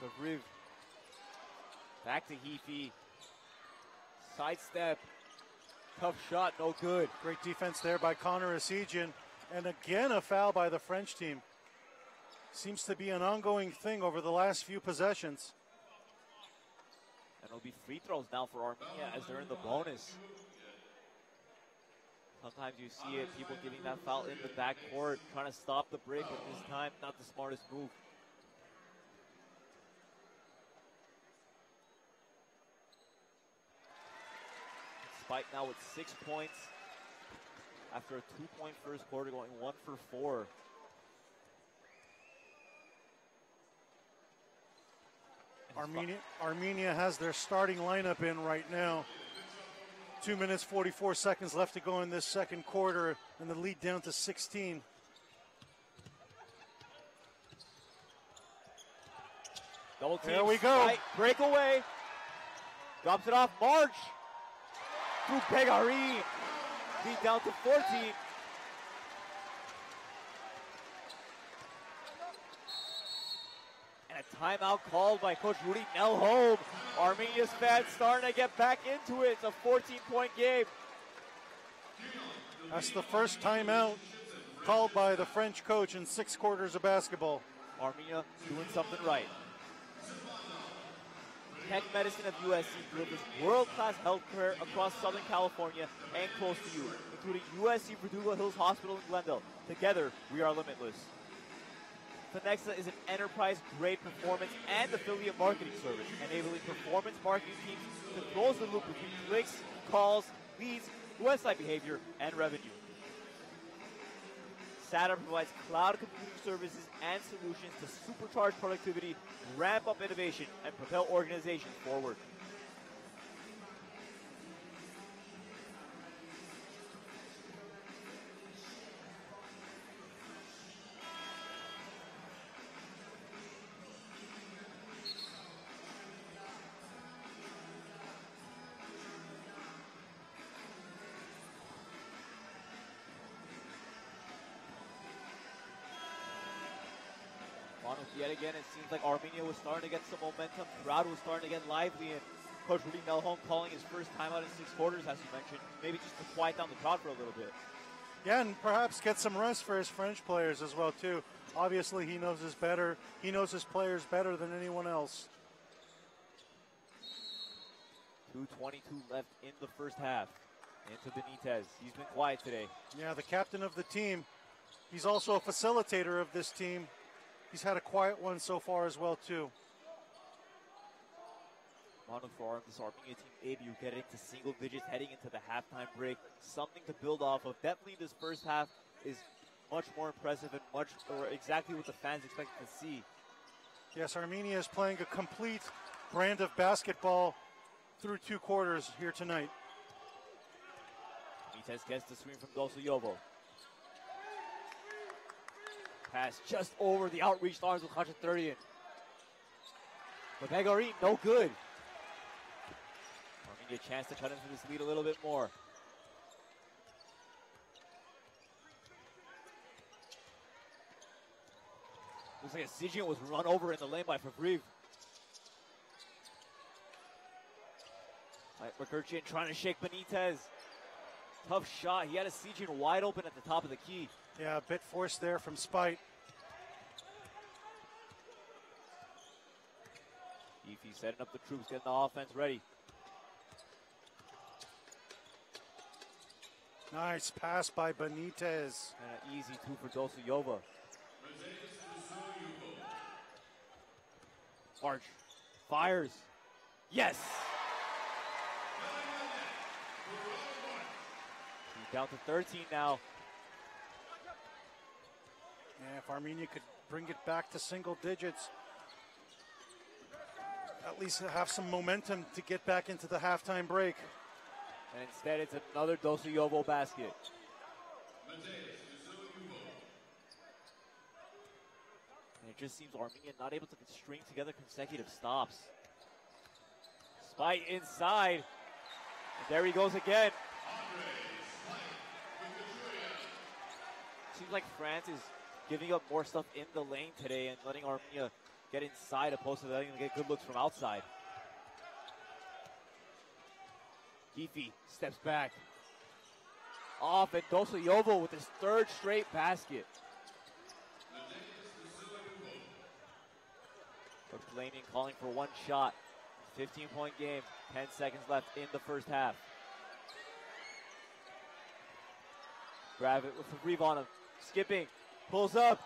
Fabrive back to Heafy. Sidestep. Tough shot, no good. Great defense there by Connor Asijan. And again, a foul by the French team. Seems to be an ongoing thing over the last few possessions. And it'll be free throws now for Armenia as they're in the bonus. Sometimes you see it, people getting that foul in the backcourt, trying to stop the break, but this time, not the smartest move. Spite now with 6 points after a 2-point first quarter, going 1 for 4. Armenia has their starting lineup in right now. 2 minutes, 44 seconds left to go in this second quarter, and the lead down to 16. Double team. There we go. Spite. Breakaway. Drops it off. March. Through Pegari. Lead down to 14. And a timeout called by Coach Rudy Nelholm. Armenia's fans starting to get back into it. It's a 14-point game. That's the first timeout called by the French coach in 6 quarters of basketball. Armenia doing something right. Tech Medicine of USC delivers world-class healthcare across Southern California and close to you, including USC Verdugo Hills Hospital in Glendale. Together, we are limitless. Fenexa is an enterprise-grade performance and affiliate marketing service, enabling performance marketing teams to close the loop between clicks, calls, leads, website behavior, and revenue. SATA provides cloud computing services and solutions to supercharge productivity, ramp up innovation, and propel organizations forward. Yet again, it seems like Armenia was starting to get some momentum. Crowd was starting to get lively, and Coach Rudy Nelholm calling his first timeout in six quarters, as you mentioned, maybe just to quiet down the crowd for a little bit. Yeah, and perhaps get some rest for his French players as well, too. Obviously, he knows his better. He knows his players better than anyone else. 2:22 left in the first half. Into Benitez. He's been quiet today. Yeah, the captain of the team. He's also a facilitator of this team. He's had a quiet one so far as well, too. Monofar and this Armenia team, you get into single digits heading into the halftime break. Something to build off of. Definitely this first half is much more impressive and much or exactly what the fans expect to see. Yes, Armenia is playing a complete brand of basketball through two quarters here tonight. Benitez gets the screen from Dosoyovo. Pass just over the outreached arms of Khachaturian. But Begari, no good. Armenia a chance to cut into this lead a little bit more. Looks like Asijian was run over in the lane by Fabriv. Mekirchian trying to shake Benitez. Tough shot. He had Asijian wide open at the top of the key. Yeah, a bit forced there from Spite. Efi setting up the troops, getting the offense ready. Nice pass by Benitez. And an easy two for Dosoyova. Arch fires. Yes! He's down to 13 now. Yeah, if Armenia could bring it back to single digits, at least have some momentum to get back into the halftime break. And instead, it's another Dosoyovo basket. And it just seems Armenia not able to string together consecutive stops. Spite inside. And there he goes again. Seems like France is giving up more stuff in the lane today and letting Armenia get inside opposed to letting them get good looks from outside. Gifi steps back. Off and Dosoyovo with his third straight basket. Coach Kalanian calling for one shot. 15-point game, 10 seconds left in the first half. Grab it with Fabriv on him. Skipping, pulls up.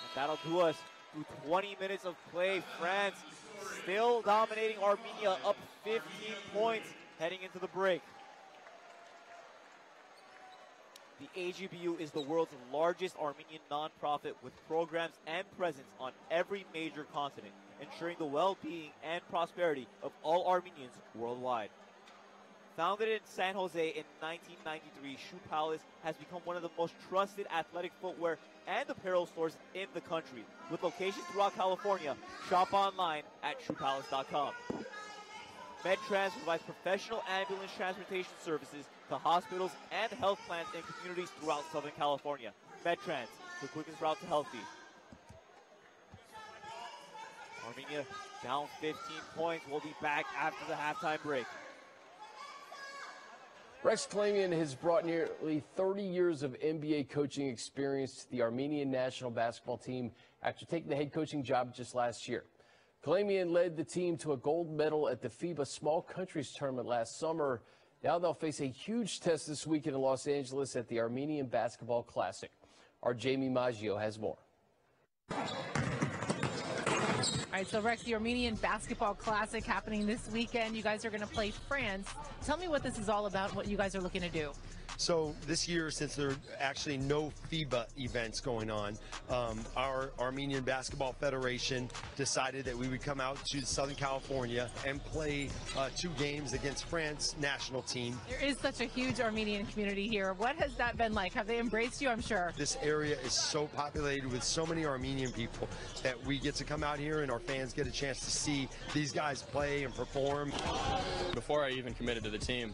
And that'll do us through 20 minutes of play. France still dominating Armenia, up 15 points heading into the break. The AGBU is the world's largest Armenian nonprofit with programs and presence on every major continent, ensuring the well-being and prosperity of all Armenians worldwide. Founded in San Jose in 1993, Shoe Palace has become one of the most trusted athletic footwear and apparel stores in the country. With locations throughout California, shop online at shoepalace.com. MedTrans provides professional ambulance transportation services to hospitals and health plans in communities throughout Southern California. MedTrans, the quickest route to healthy. Armenia down 15 points. We'll be back after the halftime break. Rex Kalanian has brought nearly 30 years of NBA coaching experience to the Armenian national basketball team after taking the head coaching job just last year. Kalanian led the team to a gold medal at the FIBA Small Countries Tournament last summer. Now they'll face a huge test this weekend in Los Angeles at the Armenian Basketball Classic. Our Jamie Maggio has more. All right, so Rex, the Armenian Basketball Classic happening this weekend. You guys are going to play France. Tell me what this is all about, what you guys are looking to do. So this year, since there are actually no FIBA events going on, our Armenian Basketball Federation decided that we would come out to Southern California and play two games against France national team. There is such a huge Armenian community here. What has that been like? Have they embraced you, I'm sure? This area is so populated with so many Armenian people that we get to come out here and our fans get a chance to see these guys play and perform. Before I even committed to the team,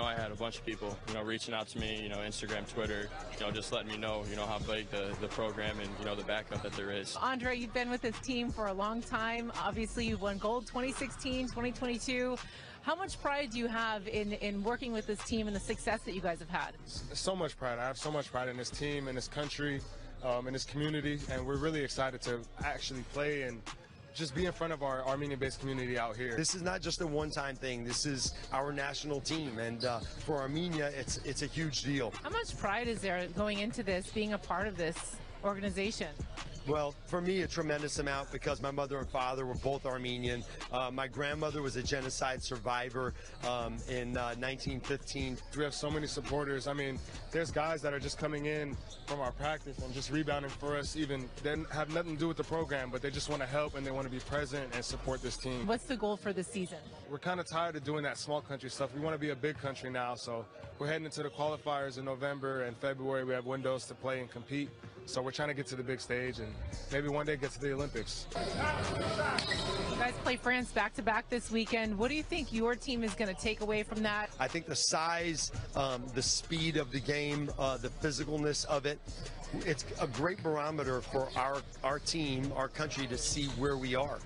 I had a bunch of people, reaching out to me, Instagram, Twitter, just letting me know, how big the program and, the backup that there is. Andre, you've been with this team for a long time. Obviously, you won gold 2016, 2022. How much pride do you have in working with this team and the success that you guys have had? So much pride. I have so much pride in this team, in this country, in this community, and we're really excited to actually play and just be in front of our Armenian-based community out here. This is not just a one-time thing. This is our national team, and for Armenia, it's a huge deal. How much pride is there going into this, being a part of this organization? Well, for me, a tremendous amount because my mother and father were both Armenian. My grandmother was a genocide survivor in 1915. We have so many supporters. I mean, there's guys that are just coming in from our practice and just rebounding for us. Even they have nothing to do with the program, but they just want to help and they want to be present and support this team. What's the goal for this season? We're kind of tired of doing that small country stuff. We want to be a big country now, so we're heading into the qualifiers in November and February. We have windows to play and compete, so we're trying to get to the big stage and maybe one day get to the Olympics. You guys play France back-to-back this weekend. What do you think your team is going to take away from that? I think the size, the speed of the game, the physicalness of it, it's a great barometer for our team, our country, to see where we are.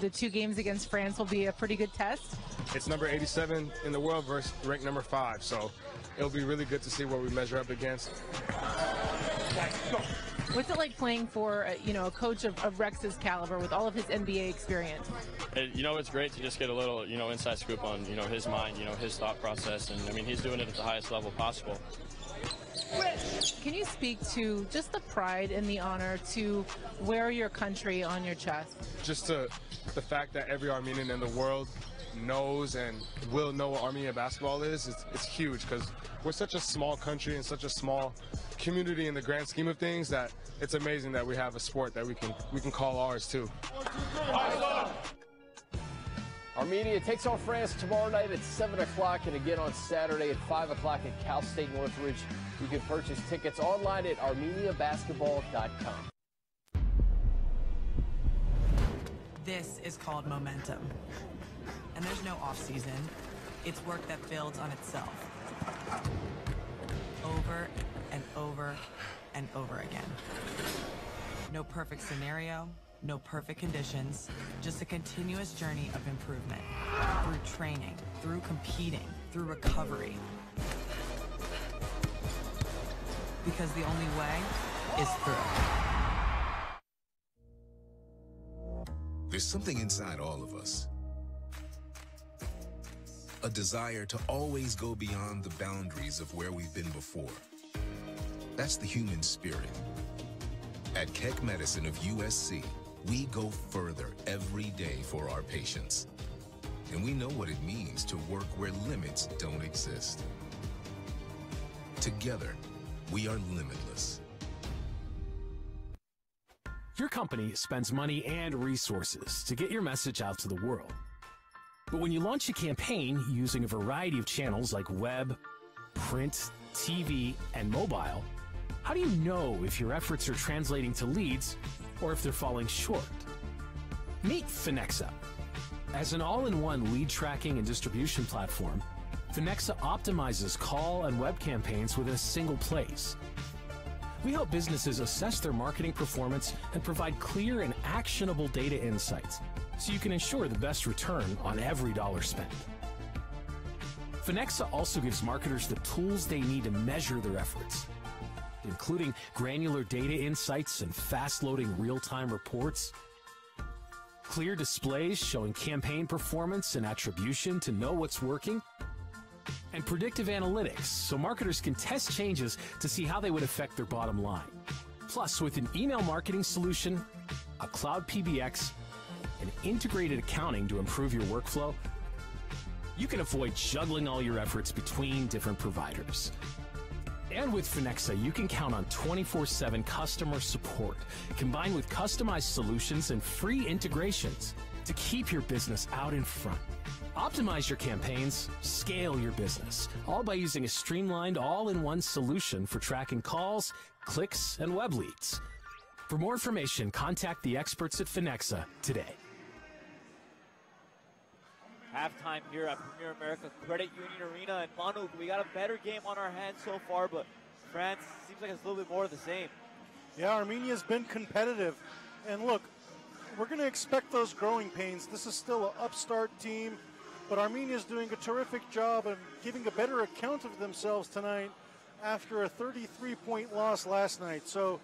The two games against France will be a pretty good test. It's number 87 in the world versus ranked number 5, so it'll be really good to see what we measure up against. What's it like playing for, a coach of Rex's caliber with all of his NBA experience? It's great to just get a little, inside scoop on, his mind, his thought process. And, he's doing it at the highest level possible. Can you speak to just the pride and the honor to wear your country on your chest? Just the fact that every Armenian in the world knows and will know what Armenian basketball is, it's huge because we're such a small country and such a small community in the grand scheme of things that it's amazing that we have a sport that we can call ours too. Armenia takes on France tomorrow night at 7 o'clock and again on Saturday at 5 o'clock at Cal State Northridge. You can purchase tickets online at armeniabasketball.com. This is called momentum. And there's no off-season. It's work that builds on itself. Over and over and over again. No perfect scenario, no perfect conditions, just a continuous journey of improvement. Through training, through competing, through recovery. Because the only way is through. There's something inside all of us. A desire to always go beyond the boundaries of where we've been before. That's the human spirit. At Keck Medicine of USC, we go further every day for our patients. And we know what it means to work where limits don't exist. Together, we are limitless. Your company spends money and resources to get your message out to the world. But when you launch a campaign using a variety of channels like web, print, TV, and mobile, how do you know if your efforts are translating to leads or if they're falling short? Meet Finexa. As an all-in-one lead tracking and distribution platform, Finexa optimizes call and web campaigns within a single place. We help businesses assess their marketing performance and provide clear and actionable data insights, so you can ensure the best return on every dollar spent. Finexa also gives marketers the tools they need to measure their efforts, including granular data insights and fast-loading real-time reports, clear displays showing campaign performance and attribution to know what's working, and predictive analytics so marketers can test changes to see how they would affect their bottom line. Plus, with an email marketing solution, a cloud PBX, and integrated accounting to improve your workflow, you can avoid juggling all your efforts between different providers. And with Finexa, you can count on 24/7 customer support, combined with customized solutions and free integrations to keep your business out in front. Optimize your campaigns, scale your business, all by using a streamlined all-in-one solution for tracking calls, clicks, and web leads. For more information, contact the experts at Finexa today. Halftime here at Premier America Credit Union Arena. And Manuk, we got a better game on our hands so far, but France seems like it's a little bit more of the same. Yeah, Armenia's been competitive. And look, we're going to expect those growing pains. This is still an upstart team, but Armenia's doing a terrific job of giving a better account of themselves tonight after a 33-point loss last night. So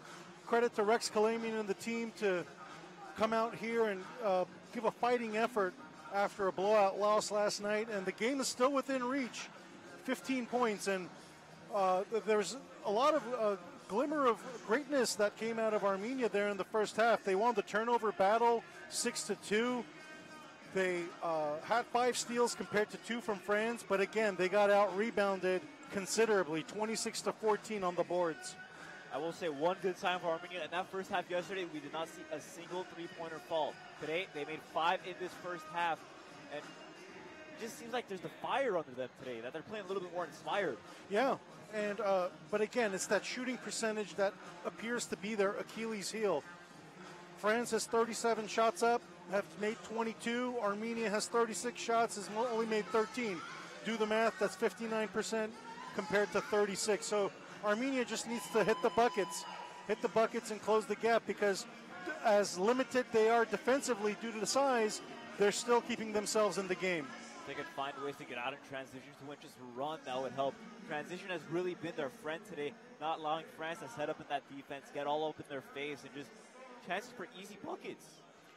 credit to Rex Kalamian and the team to come out here and give a fighting effort after a blowout loss last night. And the game is still within reach, 15 points. And there's a lot of glimmer of greatness that came out of Armenia there in the first half. They won the turnover battle 6-2. They had 5 steals compared to 2 from France, but again, they got out-rebounded considerably, 26-14 on the boards. I will say one good sign for Armenia. In that first half yesterday, we did not see a single three-pointer fall. Today, they made 5 in this first half, and it just seems like there's the fire under them today, that they're playing a little bit more inspired. Yeah, and but again, it's that shooting percentage that appears to be their Achilles heel. France has 37 shots up, have made 22. Armenia has 36 shots, has only made 13. Do the math, that's 59% compared to 36. So Armenia just needs to hit the buckets and close the gap, because as limited they are defensively due to the size, they're still keeping themselves in the game. If they could find ways to get out in transition, to win just a run, that would help. Transition has really been their friend today, not allowing France to set up in that defense, get all up in their face, and just chances for easy buckets.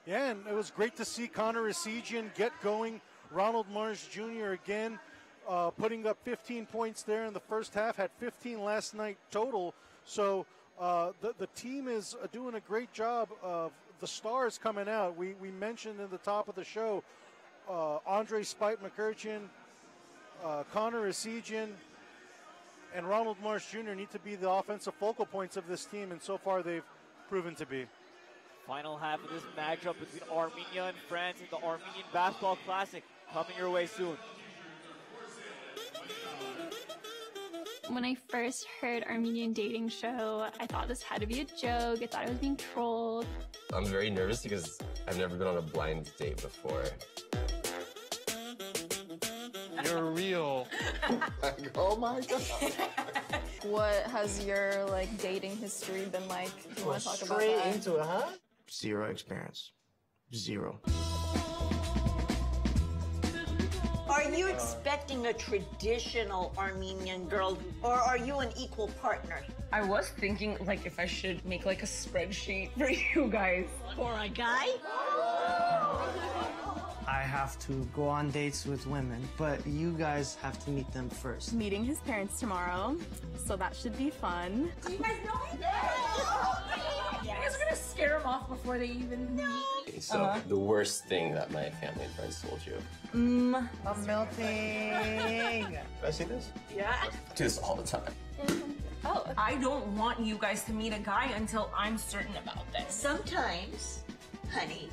Yeah, and it was great to see Connor Asijian get going. Ronald Marsh Jr. again putting up 15 points there in the first half, had 15 last night total. So the team is doing a great job of the stars coming out. We mentioned in the top of the show Andre Spite-McCurchin, Connor Asijian, and Ronald Marsh Jr. need to be the offensive focal points of this team, and so far they've proven to be. Final half of this matchup between Armenia and France in the Armenian Basketball Classic, coming your way soon. When I first heard Armenian dating show, I thought this had to be a joke. I thought I was being trolled. I'm very nervous because I've never been on a blind date before. You're real. Like, oh my God. What has your like dating history been like? Do you want to talk about that? Straight into it, huh? 0 experience. 0. Are you expecting a traditional Armenian girl, or are you an equal partner? I was thinking like if I should make like a spreadsheet for you guys. For a guy? I have to go on dates with women, but you guys have to meet them first. Meeting his parents tomorrow, so that should be fun. Do you guys know him? Yes. You guys are gonna scare him off before they even meet. So the worst thing that my family and friends told you. I'm melting. Do I see this? Yeah. I do this all the time. Oh, okay. I don't want you guys to meet a guy until I'm certain about this. Sometimes, honey,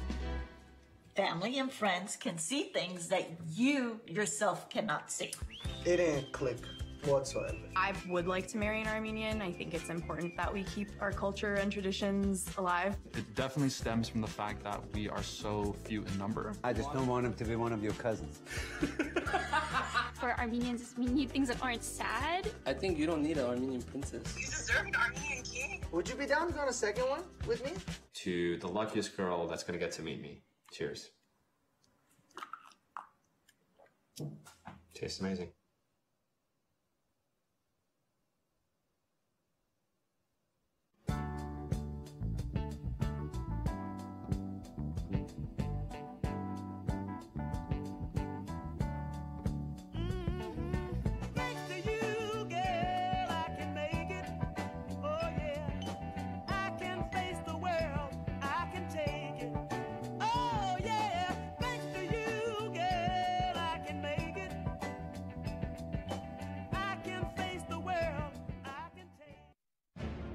family and friends can see things that you yourself cannot see. It ain't click whatsoever. I would like to marry an Armenian. I think it's important that we keep our culture and traditions alive. It definitely stems from the fact that we are so few in number. I just don't want him to be one of your cousins. For Armenians, we need things that aren't sad. I think you don't need an Armenian princess. You deserve an Armenian king. Would you be down on a second one with me? To the luckiest girl that's gonna get to meet me. Cheers. Tastes amazing.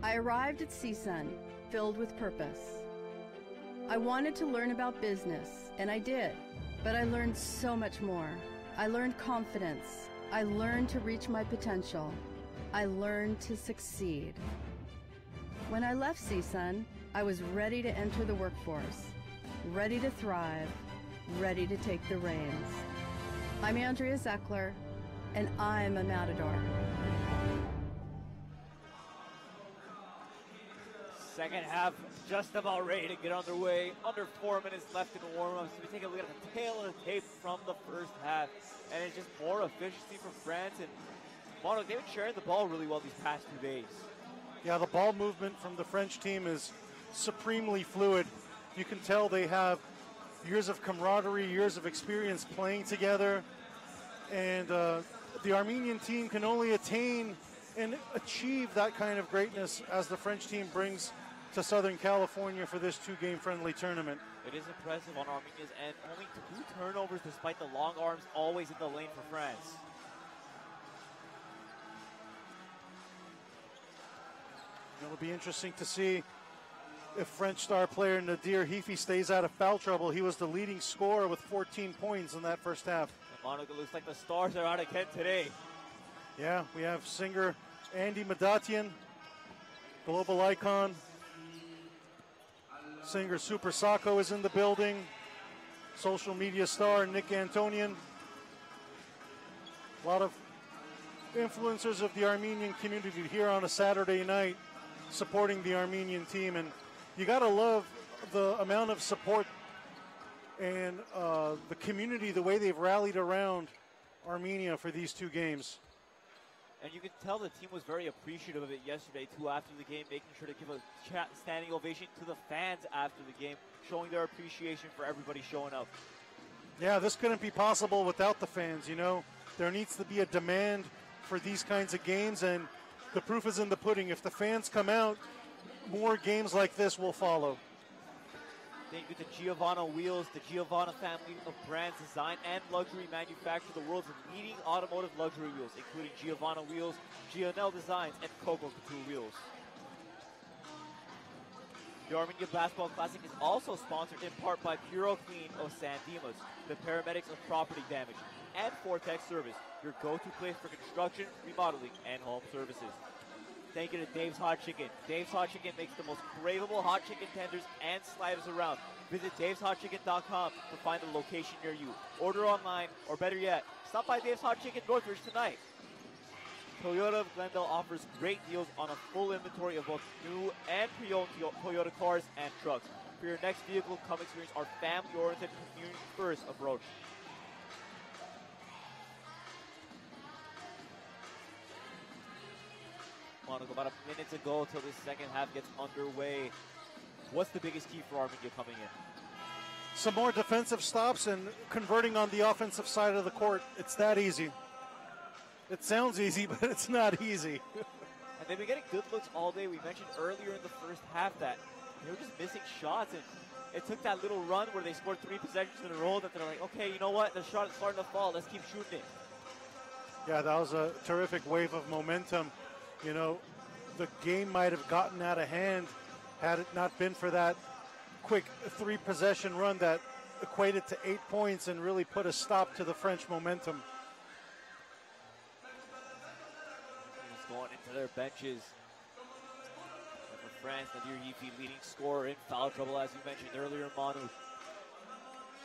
I arrived at CSUN, filled with purpose. I wanted to learn about business, and I did, but I learned so much more. I learned confidence. I learned to reach my potential. I learned to succeed. When I left CSUN, I was ready to enter the workforce, ready to thrive, ready to take the reins. I'm Andrea Zeckler, and I'm a matador. Second half just about ready to get underway. Under 4 minutes left in the warm-up. So we take a look at the tail of the tape from the first half. And it's just more efficiency from France. And Mono, they've been sharing the ball really well these past 2 days. Yeah, the ball movement from the French team is supremely fluid. You can tell they have years of camaraderie, years of experience playing together. And the Armenian team can only attain and achieve that kind of greatness as the French team brings to Southern California for this two-game friendly tournament. It is impressive on Armenia's end. Only 2 turnovers despite the long arms always in the lane for France. It'll be interesting to see if French star player Nadir Hifi stays out of foul trouble. He was the leading scorer with 14 points in that first half. Monaco looks like the stars are out again today. Yeah, we have singer Andy Madatian, global icon. Singer Super Sacco is in the building. Social media star Nick Antonian. A lot of influencers of the Armenian community here on a Saturday night supporting the Armenian team. And you got to love the amount of support and the community, the way they've rallied around Armenia for these two games. And you could tell the team was very appreciative of it yesterday, too, after the game, making sure to give a standing ovation to the fans after the game, showing their appreciation for everybody showing up. Yeah, this couldn't be possible without the fans, you know. There needs to be a demand for these kinds of games, and the proof is in the pudding. If the fans come out, more games like this will follow. Thank you to Giovanna Wheels, the Giovanna family of brands, design, and luxury manufacture the world's leading automotive luxury wheels, including Giovanna Wheels, Gionel Designs, and Coco Couture Wheels. The Armenia Basketball Classic is also sponsored in part by Puro Clean of San Dimas, the paramedics of property damage, and Fortex Service, your go-to place for construction, remodeling, and home services. Thank you to Dave's Hot Chicken. Dave's Hot Chicken makes the most craveable hot chicken tenders and sliders around. Visit daveshotchicken.com to find a location near you. Order online, or better yet, stop by Dave's Hot Chicken Northridge tonight. Toyota of Glendale offers great deals on a full inventory of both new and pre-owned Toyota cars and trucks. For your next vehicle, come experience our family-oriented, community-first approach. Monaco, about a minute to go till this second half gets underway. What's the biggest key for Armenia coming in? Some more defensive stops and converting on the offensive side of the court. It's that easy. It sounds easy, but it's not easy. And they've been getting good looks all day. We mentioned earlier in the first half that they were just missing shots, and it took that little run where they scored 3 possessions in a row that they're like, okay, you know what? The shot is starting to fall. Let's keep shooting it. Yeah, that was a terrific wave of momentum. You know, the game might have gotten out of hand had it not been for that quick 3-possession run that equated to 8 points and really put a stop to the French momentum. He's going into their benches. And for France, Nadir Hifi, leading scorer in foul trouble, as you mentioned earlier, Manu.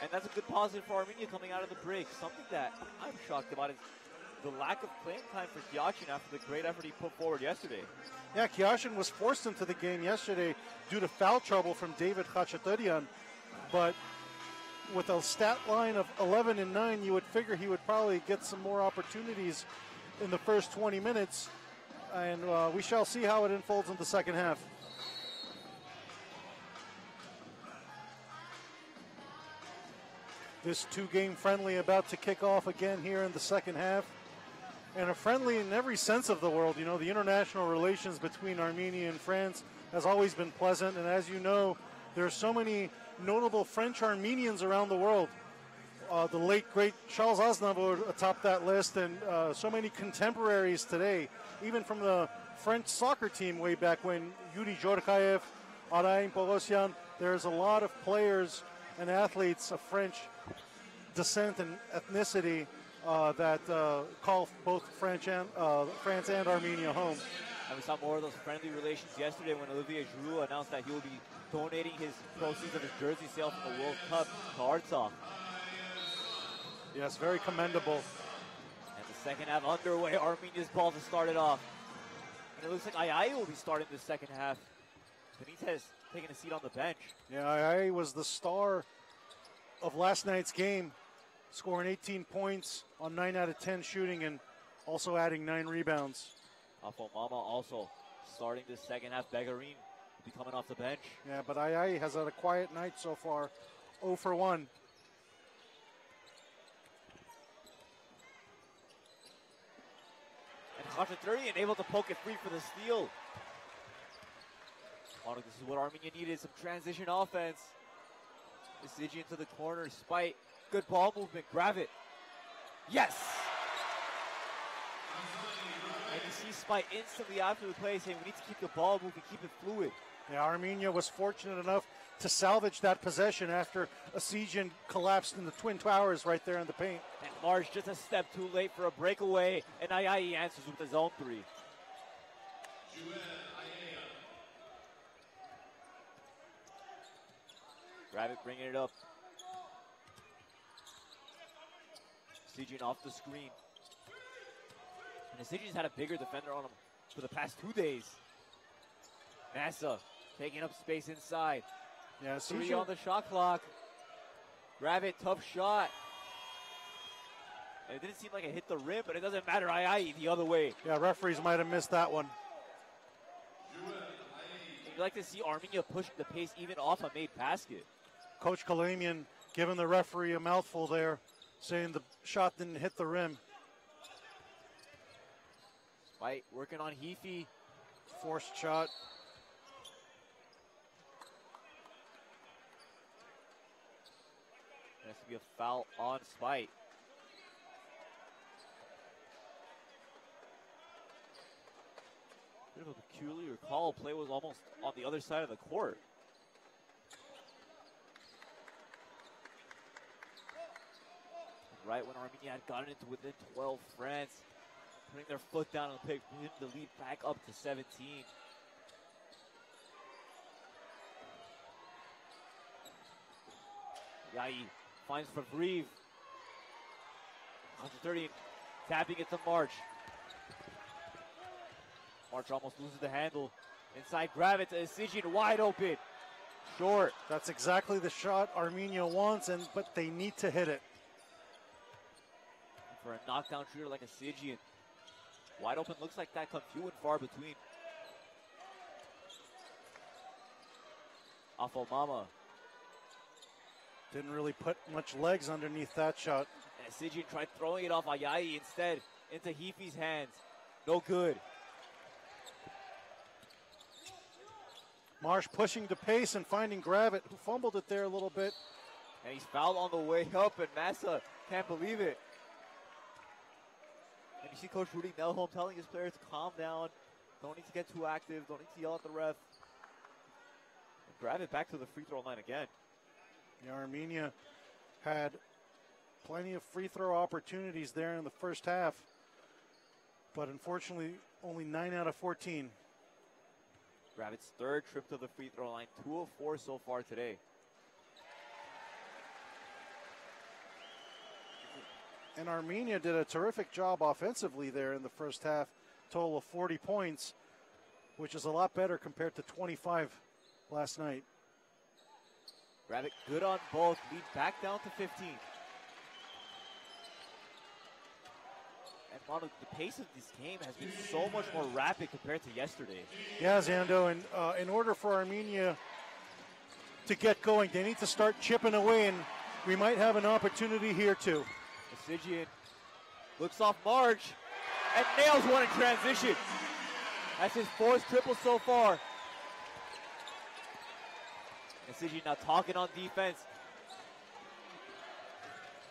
And that's a good positive for Armenia coming out of the break. Something that I'm shocked about is the lack of playing time for Kiashin after the great effort he put forward yesterday. Yeah, Kiashin was forced into the game yesterday due to foul trouble from David Khachaturian, but with a stat line of 11 and 9, you would figure he would probably get some more opportunities in the first 20 minutes, and we shall see how it unfolds in the second half. This two-game friendly about to kick off again here in the second half. And a friendly in every sense of the world. You know, the international relations between Armenia and France has always been pleasant. And as you know, there are so many notable French Armenians around the world. The late, great Charles Aznavour atop that list, and so many contemporaries today, even from the French soccer team way back when, Yuri Jorkaev, Arain Pogosyan. There's a lot of players and athletes of French descent and ethnicity that call both France and Armenia home. And we saw more of those friendly relations yesterday when Olivier Giroud announced that he will be donating his proceeds of his jersey sale from the World Cup to Artsakh. Yes, very commendable. And the second half underway. Armenia's ball to start it off. And it looks like Ayayi will be starting the second half. Benitez taking a seat on the bench. Yeah, Ayayi was the star of last night's game, scoring 18 points on 9 out of 10 shooting and also adding 9 rebounds. Afomama also starting the second half. Begarin will be coming off the bench. Yeah, but Ayayi has had a quiet night so far, 0 for 1. And Khachaturian able to poke it free for the steal. Oh, this is what Armenia needed, some transition offense. Isigi into the corner, Spite, good ball movement, grab it. Yes! And you see Spite instantly after the play saying, we need to keep the ball moving, keep it fluid. Yeah, Armenia was fortunate enough to salvage that possession after Asijian collapsed in the Twin Towers right there in the paint. And Marsh just a step too late for a breakaway, and Ayayi answers with his own three. Grab it, bringing it up. Asijian off the screen. And Asijian's had a bigger defender on him for the past 2 days. Massa taking up space inside. Yeah, Asijian on the shot clock. Grab it, tough shot. It didn't seem like it hit the rim, but it doesn't matter. Ayayi the other way. Yeah, referees might have missed that one. You'd like to see Armenia push the pace even off a made basket. Coach Kalamian giving the referee a mouthful there, saying the shot didn't hit the rim. Spite working on Heafy. Forced shot. There has to be a foul on Spite. Bit of a peculiar call. Play was almost on the other side of the court. Right when Armenia had gotten into within 12, France putting their foot down on the pick, moving the lead back up to 17. Yayi finds Fabrive. 130, tapping it to March. March almost loses the handle. Inside, grab it to Isijian, wide open. Short. That's exactly the shot Armenia wants, but they need to hit it. For a knockdown shooter like Isijian, wide open looks like that come few and far between. Afomama didn't really put much legs underneath that shot. And Isijian tried throwing it off Ayayi instead into Heafy's hands. No good. Marsh pushing the pace and finding Gravit, who fumbled it there a little bit. And he's fouled on the way up, and Massa can't believe it. And you see Coach Rudy Nelholm telling his players to calm down, don't need to get too active, don't need to yell at the ref. And Gravit back to the free throw line again. Yeah, Armenia had plenty of free throw opportunities there in the first half, but unfortunately only 9 out of 14. Gravit's third trip to the free throw line, 2 of 4 so far today. And Armenia did a terrific job offensively there in the first half, total of 40 points, which is a lot better compared to 25 last night. Gravit good on both, lead back down to 15. And Manu, the pace of this game has been so much more rapid compared to yesterday. Yeah, Zando, and in order for Armenia to get going, they need to start chipping away, and we might have an opportunity here too. Isijian looks off March and nails one in transition. That's his fourth triple so far. Isijian now talking on defense.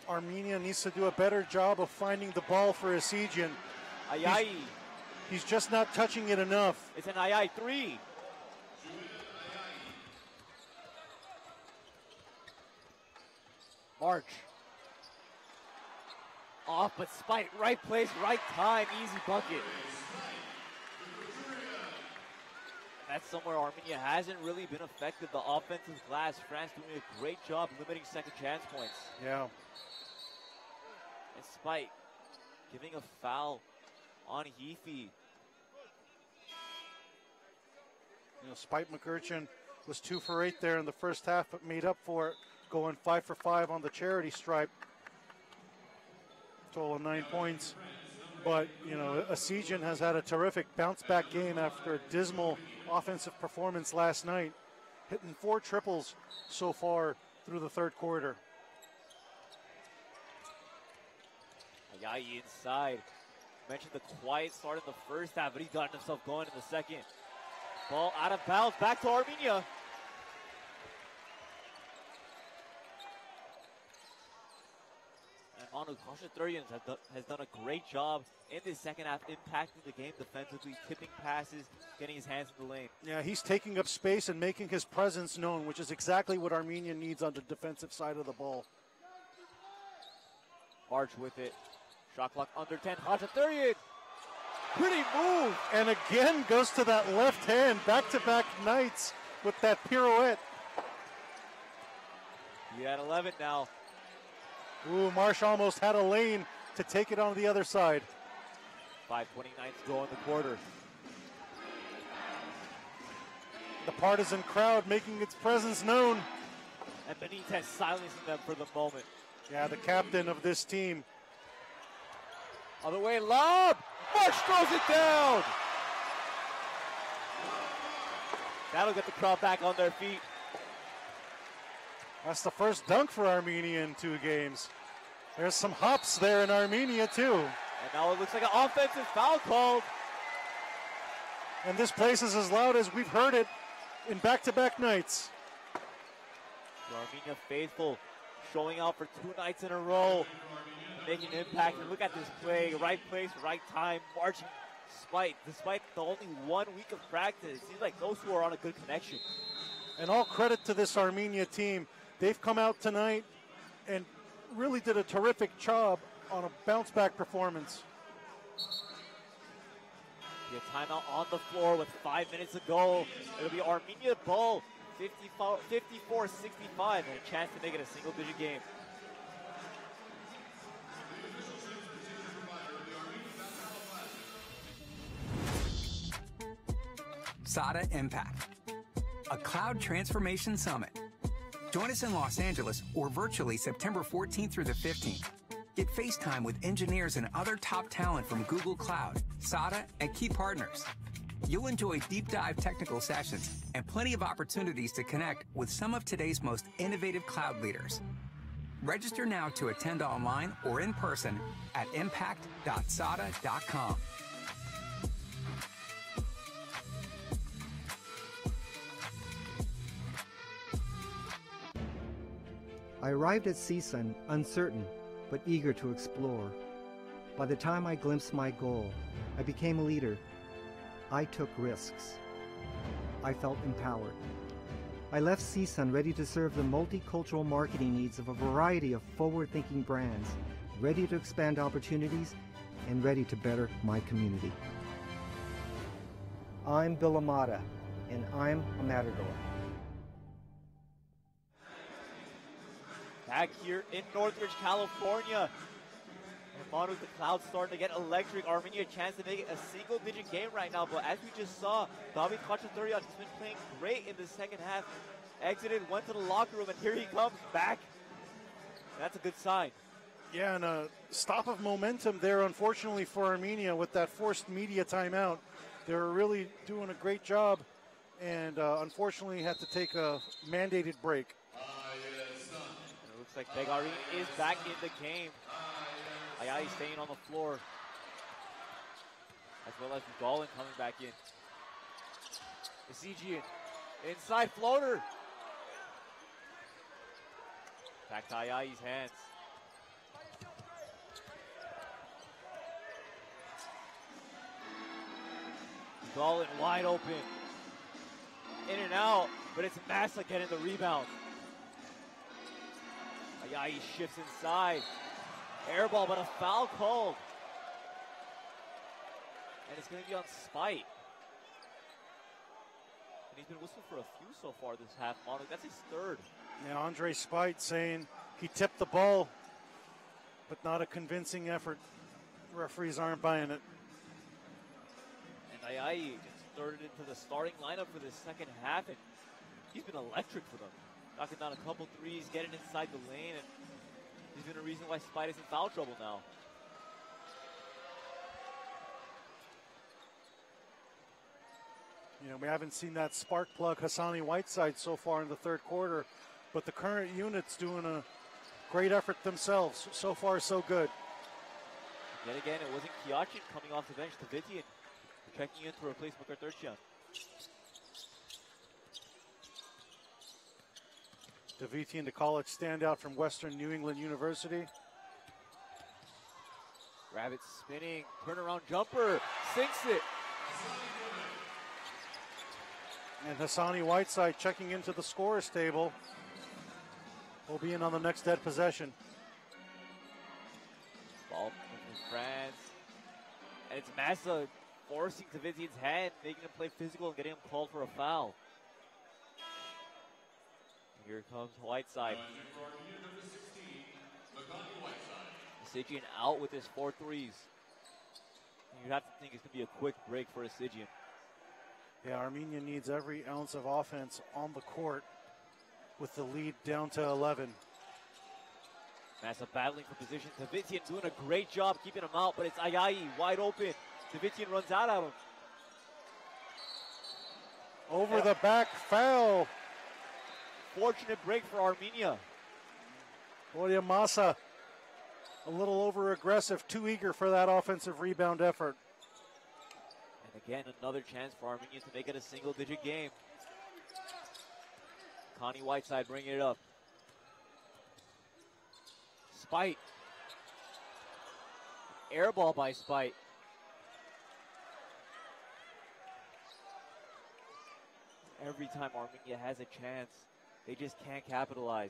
Armenia needs to do a better job of finding the ball for Isijian. Ayayi. He's just not touching it enough. It's an Ayayi three. March. Off, but Spite, right place, right time, easy bucket. That's somewhere Armenia hasn't really been affected. The offensive glass, France doing a great job limiting second chance points. Yeah. despite giving a foul on Heafy. You know, Spike McCurchin was 2 for 8 there in the first half, but made up for it, going 5 for 5 on the charity stripe. Total of 9 points. But, you know, Asijin has had a terrific bounce-back game after a dismal offensive performance last night, hitting 4 triples so far through the third quarter. Ayayi inside. Mentioned the quiet start in the first half, but he's gotten himself going in the second. Ball out of bounds, back to Armenia. Anu Khachaturian has done a great job in this second half, impacting the game defensively, tipping passes, getting his hands in the lane. Yeah, he's taking up space and making his presence known, which is exactly what Armenia needs on the defensive side of the ball. Arch with it. Shot clock under 10. Khachaturian. Pretty move. And again goes to that left hand. Back-to-back nights with that pirouette. He's at 11 now. Ooh, Marsh almost had a lane to take it on the other side. 5:29 to go in the quarter. The partisan crowd making its presence known. And Benitez silencing them for the moment. Yeah, the captain of this team. Other way, lob! Marsh throws it down! That'll get the crowd back on their feet. That's the first dunk for Armenia in 2 games. There's some hops there in Armenia, too. And now it looks like an offensive foul called. And this place is as loud as we've heard it in back-to-back nights. The Armenia faithful showing out for 2 nights in a row, making an impact. And look at this play, right place, right time, marching despite the only 1 week of practice. It seems like those two are on a good connection. And all credit to this Armenia team. They've come out tonight and really did a terrific job on a bounce-back performance. A timeout on the floor with 5 minutes to go. It'll be Armenia ball, 54-65, and a chance to make it a single-digit game. SADA Impact, a Cloud Transformation Summit. Join us in Los Angeles or virtually September 14th through the 15th. Get FaceTime with engineers and other top talent from Google Cloud, SADA, and key partners. You'll enjoy deep dive technical sessions and plenty of opportunities to connect with some of today's most innovative cloud leaders. Register now to attend online or in person at impact.sada.com. I arrived at CSUN uncertain, but eager to explore. By the time I glimpsed my goal, I became a leader. I took risks. I felt empowered. I left CSUN ready to serve the multicultural marketing needs of a variety of forward-thinking brands, ready to expand opportunities, and ready to better my community. I'm Bill Amata, and I'm a Matador. Back here in Northridge, California. And Manu, the Cloud starting to get electric. Armenia a chance to make it a single-digit game right now. But as we just saw, David Khachaturian has been playing great in the second half. Exited, went to the locker room, and here he comes back. That's a good sign. Yeah, and a stop of momentum there, unfortunately, for Armenia with that forced media timeout. They're really doing a great job and, unfortunately, had to take a mandated break. Looks like Begarin is back in the game. Ayayi staying on the floor, as well as Golin coming back in. Asijian, inside floater. Back to Ayayi's hands. Golin wide open. In and out, but it's Massa getting the rebound. Ayayi shifts inside. Air ball, but a foul called. And it's going to be on Spike. And he's been whistled for a few so far this half. Manu, that's his 3rd. And Andre Spike saying he tipped the ball. but not a convincing effort. Referees aren't buying it. And Ayayi gets third into the starting lineup for the second half, and he's been electric for them. Knocking down a couple threes, getting inside the lane, and he's been a reason why Spite is in foul trouble now. You know, we haven't seen that spark plug Hassani Whiteside so far in the third quarter, but the current unit's doing a great effort themselves. So far, so good. Yet again, it wasn't Kiachin coming off the bench to Vitian checking in to replace Mukherjee. Davitian, the college standout from Western New England University. Rabbit spinning, turnaround jumper, sinks it. And Hassani Whiteside checking into the scorer's table. Will be in on the next dead possession. Ball from France. And it's Massa forcing Davidian's hand, making him play physical and getting him called for a foul. Here comes Whiteside. Asijian out with his 4 threes. You'd have to think it's going to be a quick break for Asijian. Yeah, Armenia needs every ounce of offense on the court with the lead down to 11. Massa battling for position. Davitian doing a great job keeping him out, but it's Ayayi wide open. Davitian runs out at him. Over the back foul. Fortunate break for Armenia. Boya Massa a little over aggressive, too eager for that offensive rebound effort. And again, another chance for Armenia to make it a single-digit game. Connie Whiteside bringing it up. Spite. Air ball by Spite. Every time Armenia has a chance, they just can't capitalize.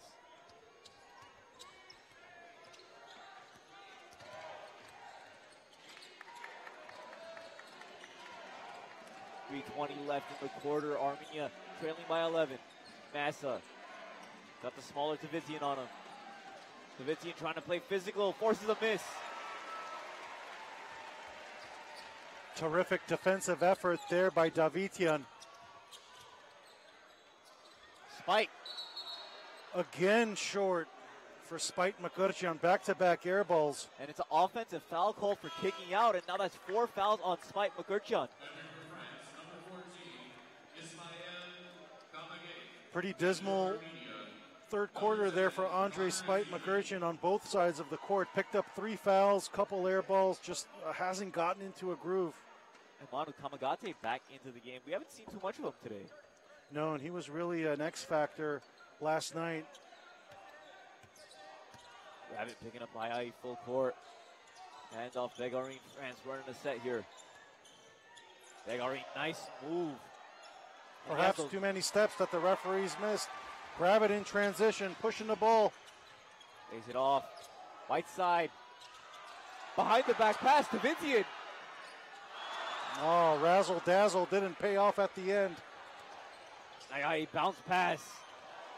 .320 left in the quarter. Armenia trailing by 11. Massa got the smaller Davitian on him. Davitian trying to play physical, forces a miss. Terrific defensive effort there by Davitian. Spite. Again short for Spite Mukherjee on back-to-back air balls. And it's an offensive foul call for kicking out, and now that's 4 fouls on Spite Mukherjee. Pretty dismal third quarter there for Andre Spite Mukherjee on both sides of the court. Picked up 3 fouls, couple air balls, just hasn't gotten into a groove. And Manu Kamagate back into the game. We haven't seen too much of him today. No, and he was really an X factor last night. Rabbit picking up Ayayi full court. Hands off Begarin, France running a set here. Begarin, nice move. Perhaps too many steps that the referees missed. Grab it in transition, pushing the ball. Lays it off. Whiteside. Behind the back pass to Vincian. Oh, razzle dazzle didn't pay off at the end. Ayayi bounce pass.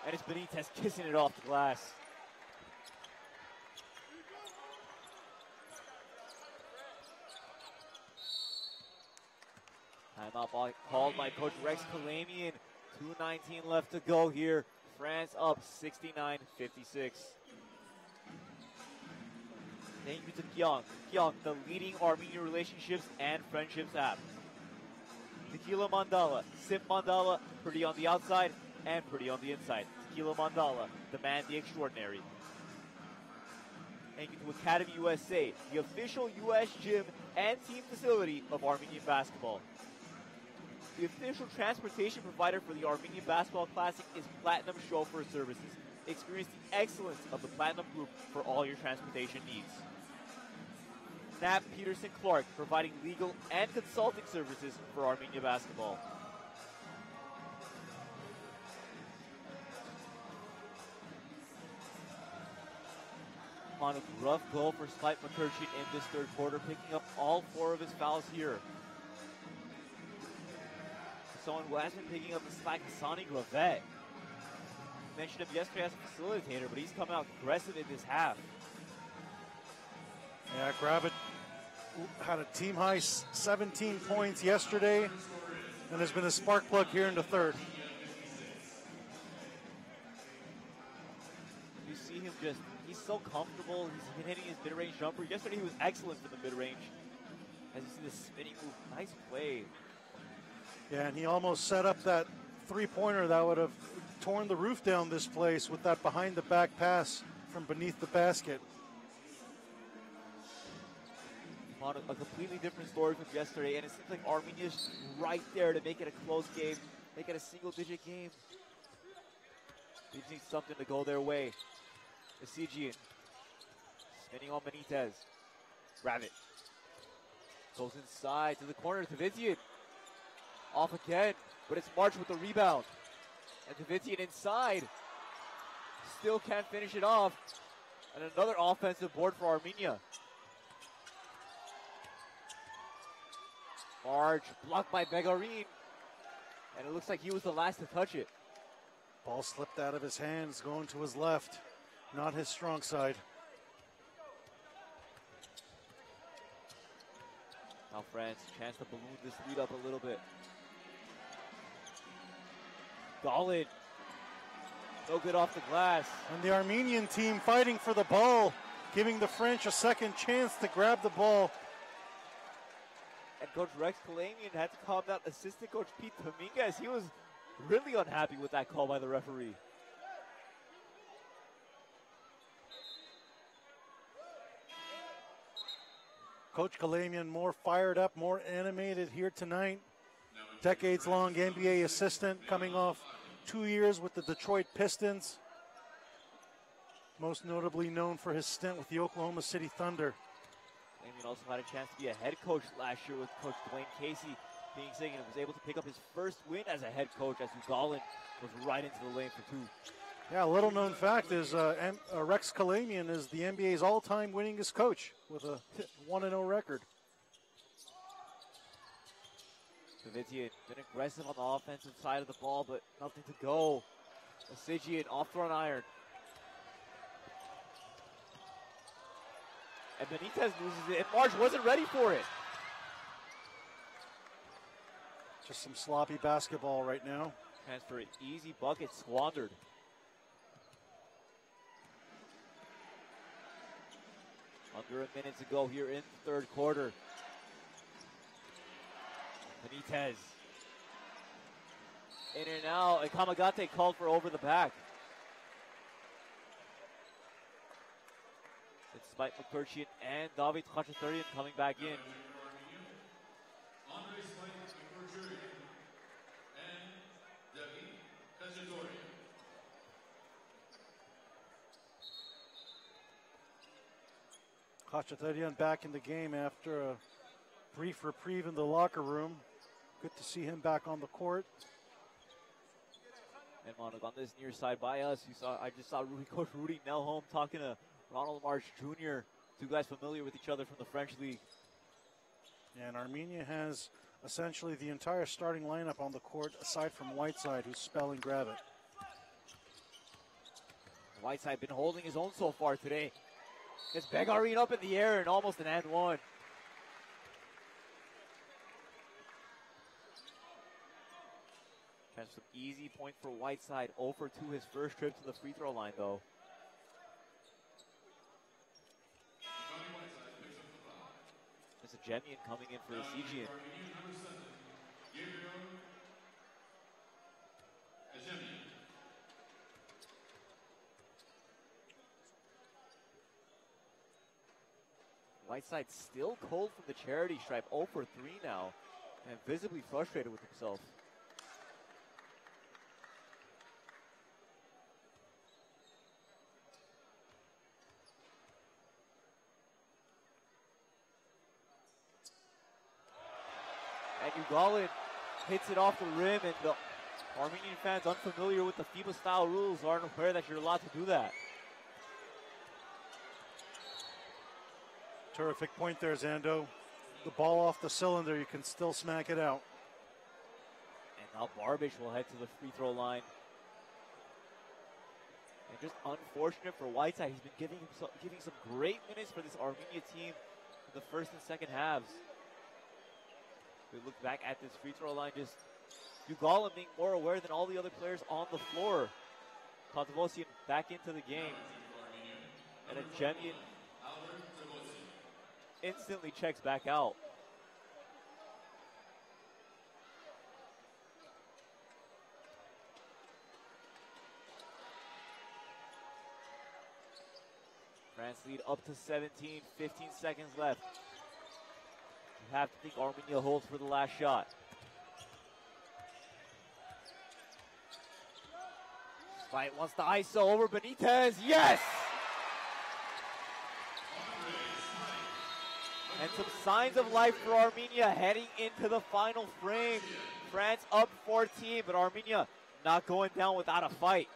And it's Benitez kissing it off the glass. Timeout called by Coach Rex Kalamian. 2:19 left to go here. France up 69-56. Thank you to Kyung. Kyung, the leading Armenian relationships and friendships app. Tequila Mandala, sip Mandala, pretty on the outside and pretty on the inside. Tequila Mandala, the man, the extraordinary. Thank you to Academy USA, the official U.S. gym and team facility of Armenian basketball. The official transportation provider for the Armenian Basketball Classic is Platinum Chauffeur Services. Experience the excellence of the Platinum Group for all your transportation needs. Knapp Peterson Clark, providing legal and consulting services for Armenia basketball. On a rough goal for Spite Mukherjee in this third quarter, picking up all 4 of his fouls here. Someone who has been picking up the slack, Sonny Gravette. Mentioned him yesterday as a facilitator, but he's coming out aggressive in this half. Yeah, Gravitt had a team-high 17 points yesterday and has been a spark plug here in the third. You see him just, he's so comfortable. He's hitting his mid-range jumper. Yesterday he was excellent for the mid-range. As you see the spinning move, nice play. Yeah, and he almost set up that three-pointer that would have torn the roof down this place with that behind-the-back pass from beneath the basket. A completely different story from yesterday, and it seems like Armenia's right there to make it a close game, make it a single-digit game. They need something to go their way. Asijian spinning on Benitez. Rabbit goes inside to the corner. Tavitian off again, but it's March with the rebound. And Tavitian inside. Still can't finish it off. And another offensive board for Armenia. March blocked by Begarin, and it looks like he was the last to touch it. Ball slipped out of his hands, going to his left, not his strong side. Now France, chance to balloon this lead up a little bit. Galin, no good off the glass. And the Armenian team fighting for the ball, giving the French a second chance to grab the ball. And Coach Rex Kalanian had to calm down assistant coach Pete Dominguez. He was really unhappy with that call by the referee. Coach Kalanian more fired up, more animated here tonight. Decades-long NBA assistant coming off 2 years with the Detroit Pistons. Most notably known for his stint with the Oklahoma City Thunder. Kalanian also had a chance to be a head coach last year with Coach Dwayne Casey being signed and was able to pick up his first win as a head coach as Ugalin was right into the lane for two. Yeah, a little known fact is Rex Kalanian is the NBA's all-time winningest coach with a 1-0 record. Davidian been aggressive on the offensive side of the ball, but nothing to go. Asijian off front iron. And Benitez loses it, and March wasn't ready for it. Just some sloppy basketball right now. Chance for an easy bucket, squandered. Under a minute to go here in the third quarter. Benitez. In and out, and Kamagate called for over the back. It's Mike McPherson and David Khachaturian coming back in. Khachaturian back in the game after a brief reprieve in the locker room. Good to see him back on the court. And Monog on this near side by us, I just saw Coach Rudy Nelholm talking to Ronald March Jr., two guys familiar with each other from the French League. And Armenia has essentially the entire starting lineup on the court, aside from Whiteside, who's spelling Gravitt. Whiteside been holding his own so far today. Gets Begarin up in the air and almost an and one. That's an easy point for Whiteside, 0 for 2 his first trip to the free throw line, though. Jemian coming in for Asijian. Whiteside still cold from the charity stripe, 0 for 3 now, and visibly frustrated with himself. Ugalin hits it off the rim, and the Armenian fans unfamiliar with the FIBA style rules aren't aware that you're allowed to do that. Terrific point there, Zando. The ball off the cylinder, you can still smack it out. And now Barbic will head to the free throw line. and just unfortunate for Whiteside. He's been giving some great minutes for this Armenia team in the first and second halves. We look back at this free throw line, just Ugalin being more aware than all the other players on the floor. Kotavosian back into the game. And Ajemian instantly checks back out. France lead up to 17, 15 seconds left. You have to think Armenia holds for the last shot. Fight wants the ISO over Benitez, yes! And some signs of life for Armenia heading into the final frame. France up 14, but Armenia not going down without a fight.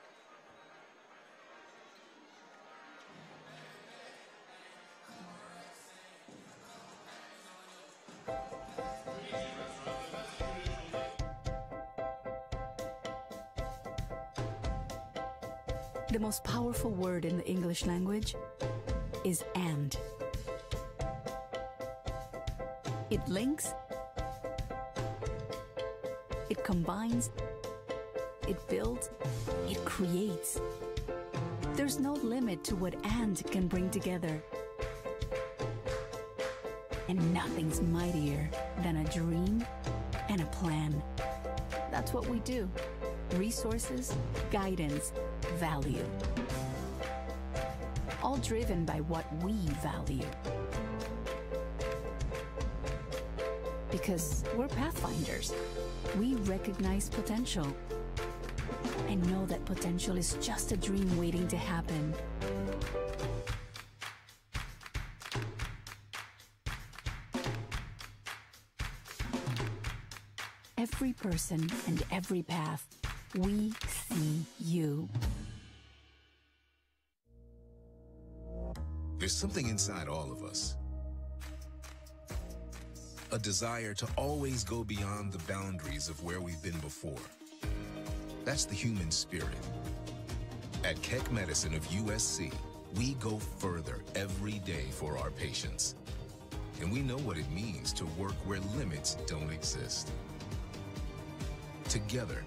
The most powerful word in the English language is and. It links, it combines, it builds, it creates. There's no limit to what and can bring together. And nothing's mightier than a dream and a plan. That's what we do. Resources, guidance, value. All driven by what we value. Because we're pathfinders. We recognize potential. And know that potential is just a dream waiting to happen. Every person and every path, we see you. There's something inside all of us. A desire to always go beyond the boundaries of where we've been before. That's the human spirit. At Keck Medicine of USC, we go further every day for our patients. And we know what it means to work where limits don't exist. Together,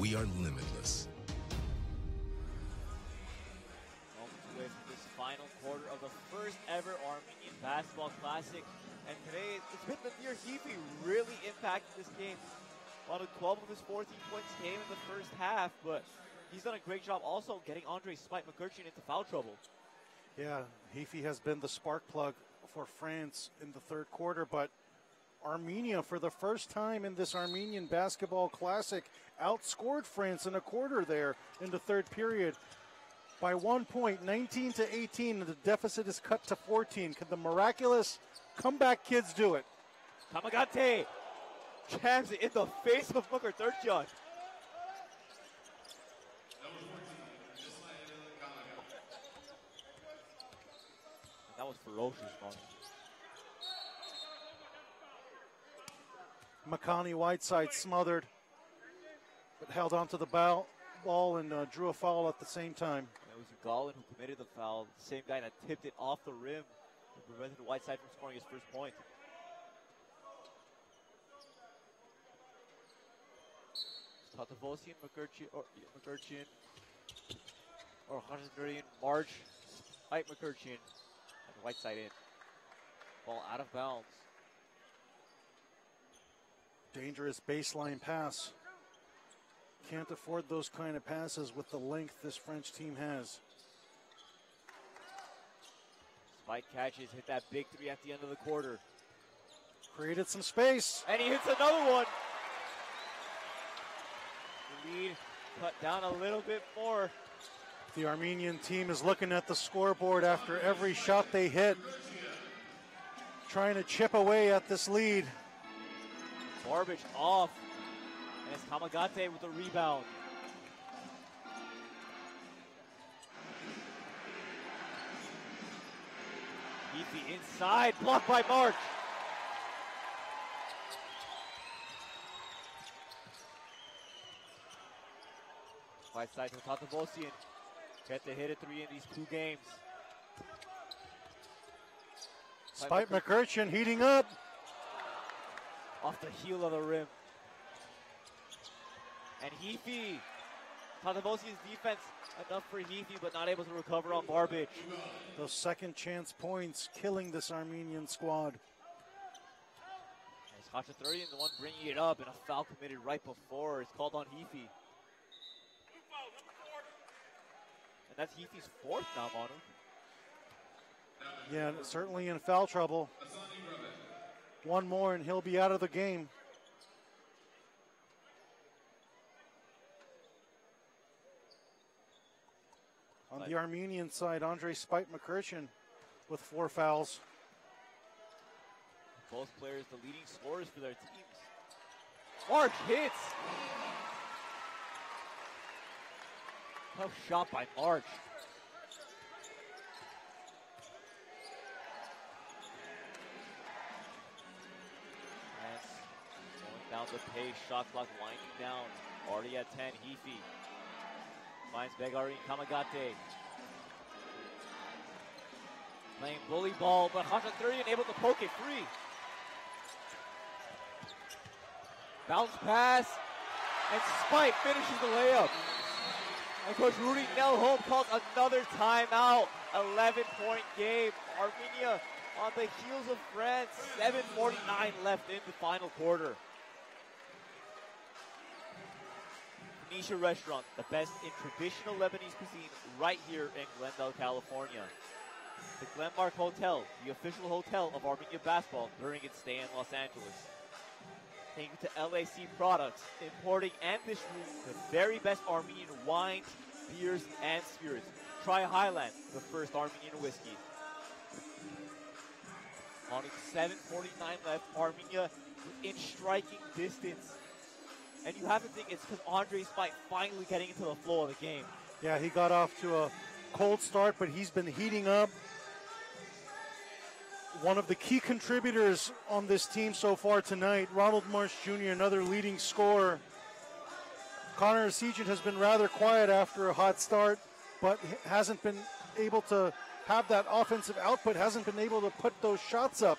we are limitless. With this final quarter of the first ever Armenian Basketball Classic. And today, it's been Nadir Hibi really impacted this game. About 12 of his 14 points came in the first half, but he's done a great job also getting Andre Spike McCurchin into foul trouble. Yeah, Hibi has been the spark plug for France in the third quarter, but Armenia, for the first time in this Armenian Basketball Classic, outscored France in a quarter there in the third period by 1 point, 19 to 18, and the deficit is cut to 14. Can the miraculous comeback kids do it? Kamagate jabs it in the face of Booker, third shot. That was ferocious, man. Makani Whiteside smothered, but held onto the ball and drew a foul at the same time. It was Ugalin who committed the foul, the same guy that tipped it off the rim and prevented Whiteside from scoring his first point. Tatavosian, McCurchin, or Hajandurian, March, Ike McCurchin, and Whiteside in. Ball out of bounds. Dangerous baseline pass. Can't afford those kind of passes with the length this French team has. Spike catches, hit that big three at the end of the quarter. Created some space. And he hits another one. The lead cut down a little bit more. The Armenian team is looking at the scoreboard after every shot they hit. Trying to chip away at this lead. Garbage off, and it's Kamagate with the rebound. Easy inside, blocked by March. Right side to Tatavosian. Got to hit a three in these two games. Spike McCutcheon heating up. Off the heel of the rim. And Heafy. Tadavosi's defense enough for Heafy, but not able to recover on Barbic. Those second chance points killing this Armenian squad. It's Khachaturian, the one bringing it up, and a foul committed right before. It's called on Heafy. And that's Heafy's fourth now, Manu. Yeah, certainly in foul trouble. One more and he'll be out of the game. On the Armenian side, Andrei Spike McCutcheon with 4 fouls. Both players the leading scorers for their teams. Mark hits. Tough shot by March. That's going down the pace. Shot clock winding down. Already at 10. Heafy finds Begari Kamagate. Playing bully ball, but Khachaturian able to poke it free. Bounce pass, and Spike finishes the layup. And Coach Rudy Nelholm calls another timeout. 11-point game. Armenia on the heels of France. 7:49 left in the final quarter. Phoenicia Restaurant, the best in traditional Lebanese cuisine right here in Glendale, California. The Glenmark Hotel, the official hotel of Armenia basketball during its stay in Los Angeles. Thank you to LAC Products, importing and distributing the very best Armenian wines, beers, and spirits. Try Highland, the first Armenian whiskey. On 7:49 left, Armenia in striking distance. And you have to think it's because Andrei Spike finally getting into the flow of the game. Yeah, he got off to a cold start, but he's been heating up. One of the key contributors on this team so far tonight, Ronald Marsh Jr., another leading scorer. Connor Asijan has been rather quiet after a hot start, but hasn't been able to have that offensive output, hasn't been able to put those shots up.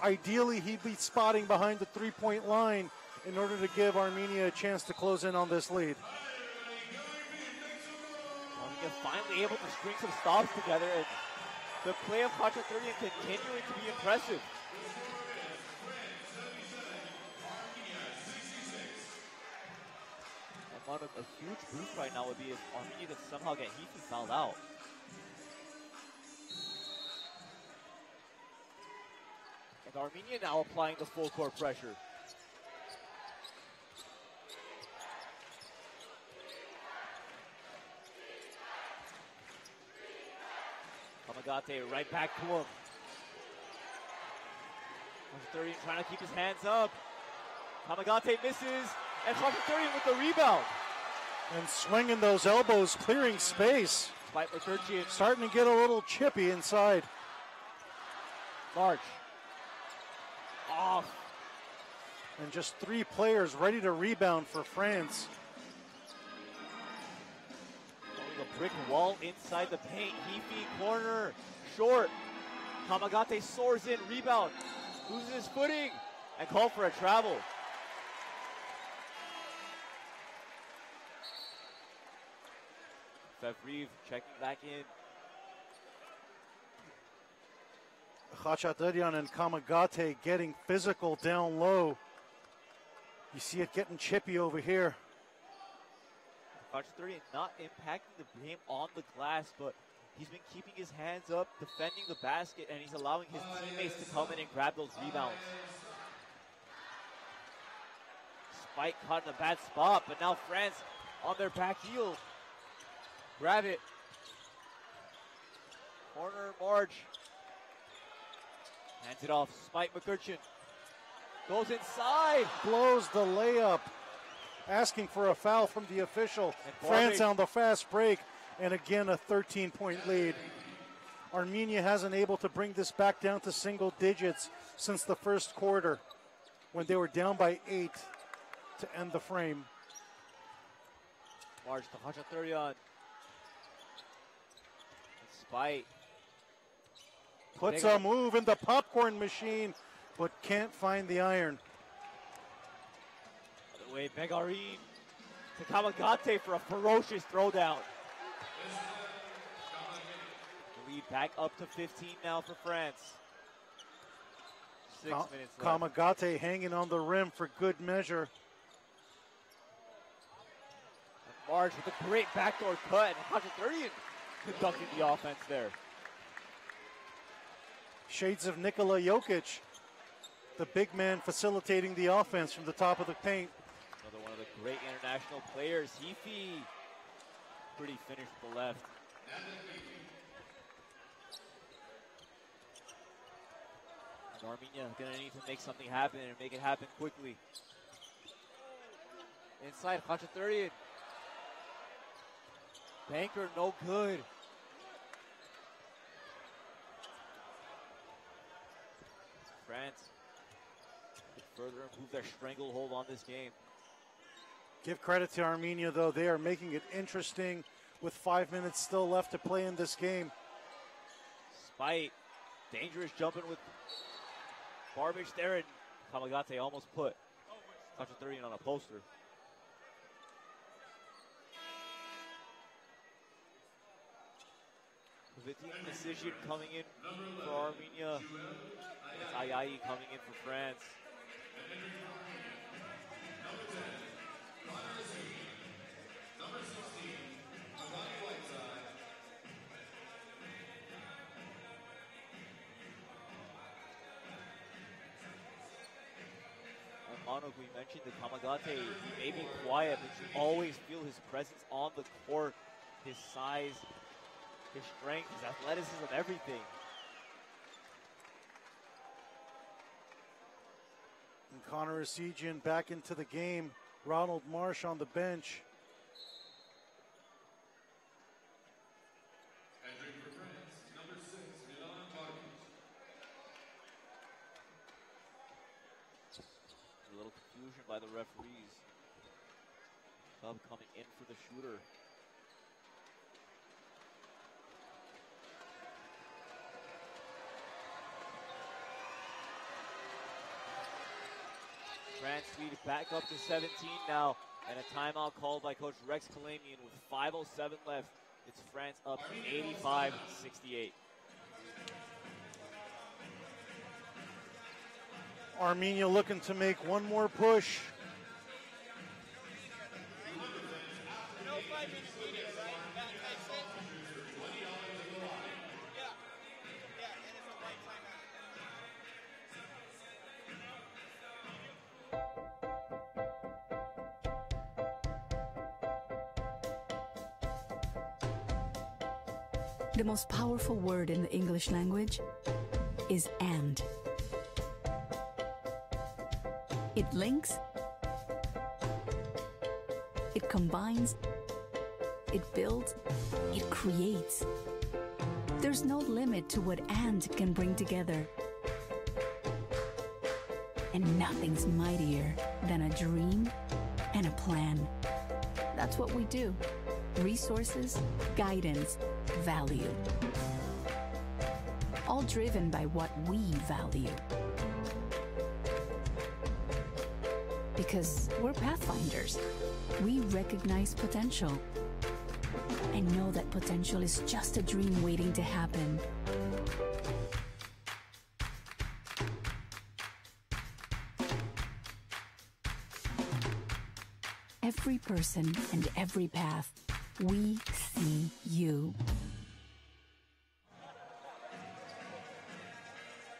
Ideally, he'd be spotting behind the three-point line in order to give Armenia a chance to close in on this lead. Finally able to string some stops together, and the play of Khachaturian continuing to be impressive. And one of a huge boost right now would be if Armenia could somehow get Heafy fouled out. And Armenia now applying the full court pressure. Kamagate right back to him. 30 trying to keep his hands up. Kamagate misses, and 30 with the rebound. And swinging those elbows, clearing space. Spike McCutcheon starting to get a little chippy inside. March. Off. And just 3 players ready to rebound for France. A brick wall inside the paint. Heafy corner, short. Kamagate soars in, rebound. Loses his footing and called for a travel. Fevriv checking back in. Khachaturian and Kamagate getting physical down low. You see it getting chippy over here. Khachaturian not impacting the game on the glass, but he's been keeping his hands up, defending the basket, and he's allowing his teammates to come in and grab those rebounds. Spike caught in a bad spot, but now France on their back heel. Grab it. Corner March. Hands it off. Spike McCutcheon goes inside. Blows the layup. Asking for a foul from the official. France on the fast break, and again a 13-point lead. Armenia hasn't able to bring this back down to single digits since the first quarter when they were down by 8 to end the frame. March to Hachaturian. Spike puts a move in the popcorn machine, but can't find the iron. Other way, Begarin to Kamagate for a ferocious throwdown. The lead back up to 15 now for France. 6 minutes left. Kamagate hanging on the rim for good measure. And Marge with a great backdoor cut, and Hachaturian conducting the offense there. Shades of Nikola Jokic, the big man facilitating the offense from the top of the paint. Another one of the great international players, Hifi. Pretty finish with the left. And Armenia going to need to make something happen and make it happen quickly. Inside, Khachaturian. Banker, no good. France further improve their stranglehold on this game. Give credit to Armenia, though. They are making it interesting with 5 minutes still left to play in this game. Spite, dangerous jumping with Barbic there, and Kamagate almost put Khachaturian on a poster. The decision coming in for Armenia. It's Ayayi coming in for France. Monok, we mentioned that Kamagate, he may be quiet, but you always feel his presence on the court, his size, his strength, his athleticism, everything. And Connor Asijian back into the game. Ronald Marsh on the bench. Entering for France, number 6, Milan Barbic. A little confusion by the referees. Club coming in for the shooter. France lead back up to 17 now, and a timeout called by Coach Rex Kalamian with 5:07 left. It's France up 85-68. Armenia looking to make one more push. The most powerful word in the English language is and. It links, it combines, it builds, it creates. There's no limit to what and can bring together. And nothing's mightier than a dream and a plan. That's what we do. Resources, guidance, value. All driven by what we value. Because we're pathfinders. We recognize potential and know that potential is just a dream waiting to happen. Every person and every path. We see you.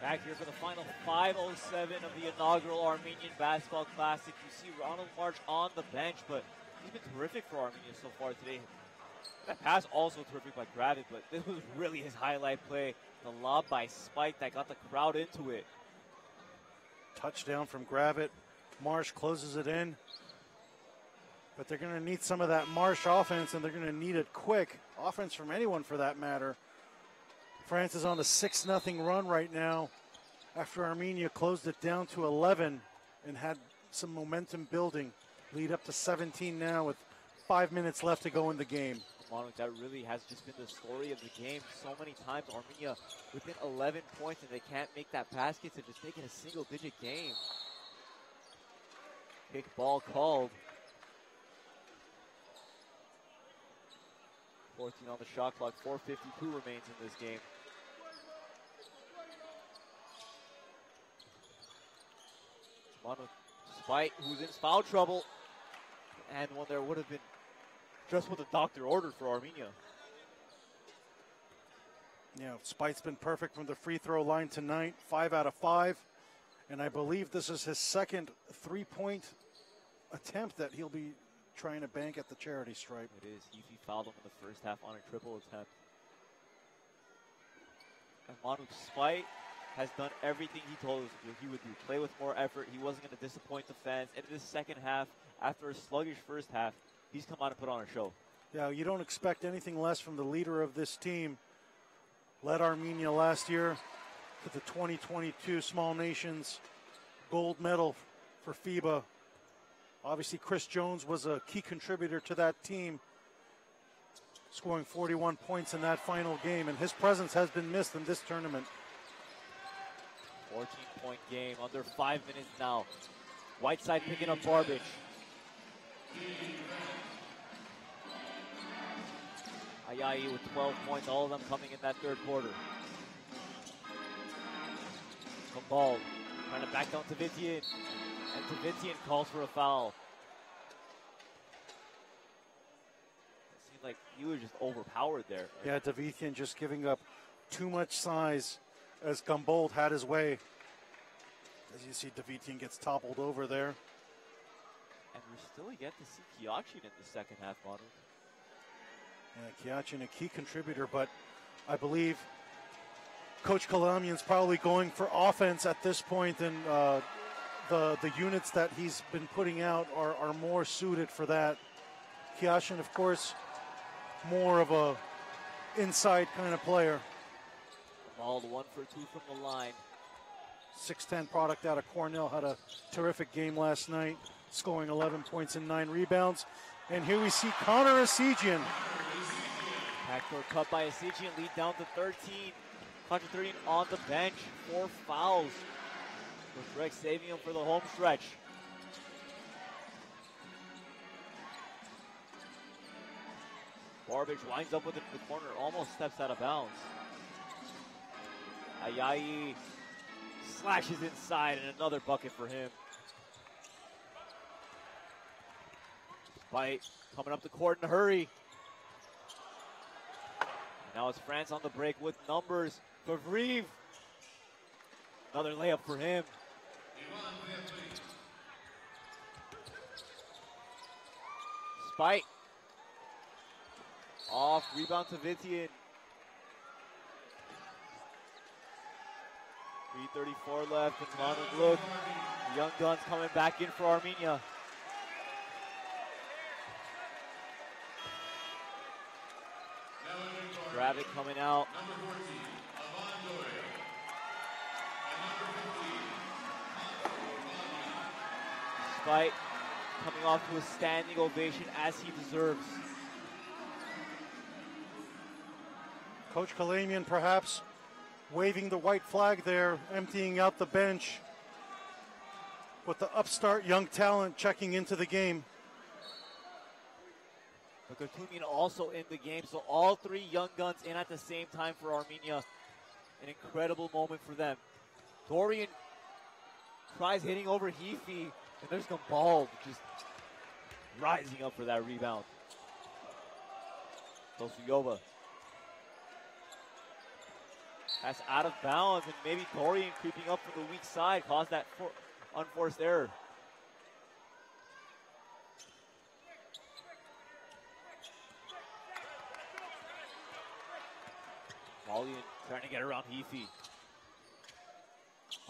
Back here for the final 5:07 of the inaugural Armenian Basketball Classic. You see Ronald March on the bench, but he's been terrific for Armenia so far today. That pass also terrific by Gravit, but this was really his highlight play. The lob by Spike that got the crowd into it. Touchdown from Gravit. Marsh closes it in. But they're going to need some of that Marsh offense, and they're going to need it quick. Offense from anyone, for that matter. France is on a 6-0 run right now after Armenia closed it down to 11 and had some momentum building. Lead up to 17 now with 5 minutes left to go in the game. Monik, that really has just been the story of the game. So many times Armenia within 11 points and they can't make that basket, so just making a single-digit game. Kick ball called. 14 on the shot clock, 4:52 remains in this game. Monik, despite who's in foul trouble, and one there would have been just what the doctor ordered for Armenia. Yeah, Spite's been perfect from the free throw line tonight, 5 out of 5. And I believe this is his second three-point attempt that he'll be trying to bank at the charity stripe. It is. He fouled him in the first half on a triple attempt. And Manuk Spite has done everything he told us he would do. Play with more effort. He wasn't going to disappoint the fans. And in this second half, after a sluggish first half, he's come out and put on a show. Yeah, you don't expect anything less from the leader of this team. Led Armenia last year to the 2022 Small Nations gold medal for FIBA. Obviously, Chris Jones was a key contributor to that team, scoring 41 points in that final game, and his presence has been missed in this tournament. 14-point game, under 5 minutes now. Whiteside picking up Barbage. Ayayi with 12 points, all of them coming in that third quarter. Kambal trying to back down Tavitian, and Tavitian calls for a foul. It seemed like he was just overpowered there. Yeah, Tavitian just giving up too much size as Gambold had his way. As you see, Tavitian gets toppled over there. And we're still yet to see Kiachin in the second half, Manu. Yeah, Kiachin, a key contributor, but I believe Coach Kalamian's probably going for offense at this point, and the units that he's been putting out are more suited for that. Kiachin, of course, more of a inside kind of player. Ball 1 for 2 from the line. 6'10" product out of Cornell, had a terrific game last night, scoring 11 points and 9 rebounds. And here we see Connor Asijian. Backdoor cut by Asijian, lead down to 13. Connor Asijian on the bench, 4 fouls. With Drake saving him for the home stretch. Barbage winds up with it in the corner, almost steps out of bounds. Ayayi slashes inside, and another bucket for him. Spite coming up the court in a hurry. And now it's France on the break with numbers. Favreev, another layup for him. Spite off, rebound to Vitian. 3:34 left, and Manuk look. The young guns coming back in for Armenia. Rabbit coming out. Spite coming off to a standing ovation as he deserves. Coach Kalamian perhaps waving the white flag there, emptying out the bench with the upstart young talent checking into the game. Bakhtumian also in the game, so all 3 young guns in at the same time for Armenia. An incredible moment for them. Dorian tries hitting over Heafy, and there's Gambald just rising up for that rebound. Dosuyova. That's out of bounds, and maybe Dorian creeping up from the weak side caused that unforced error. Balyan trying to get around Heafy.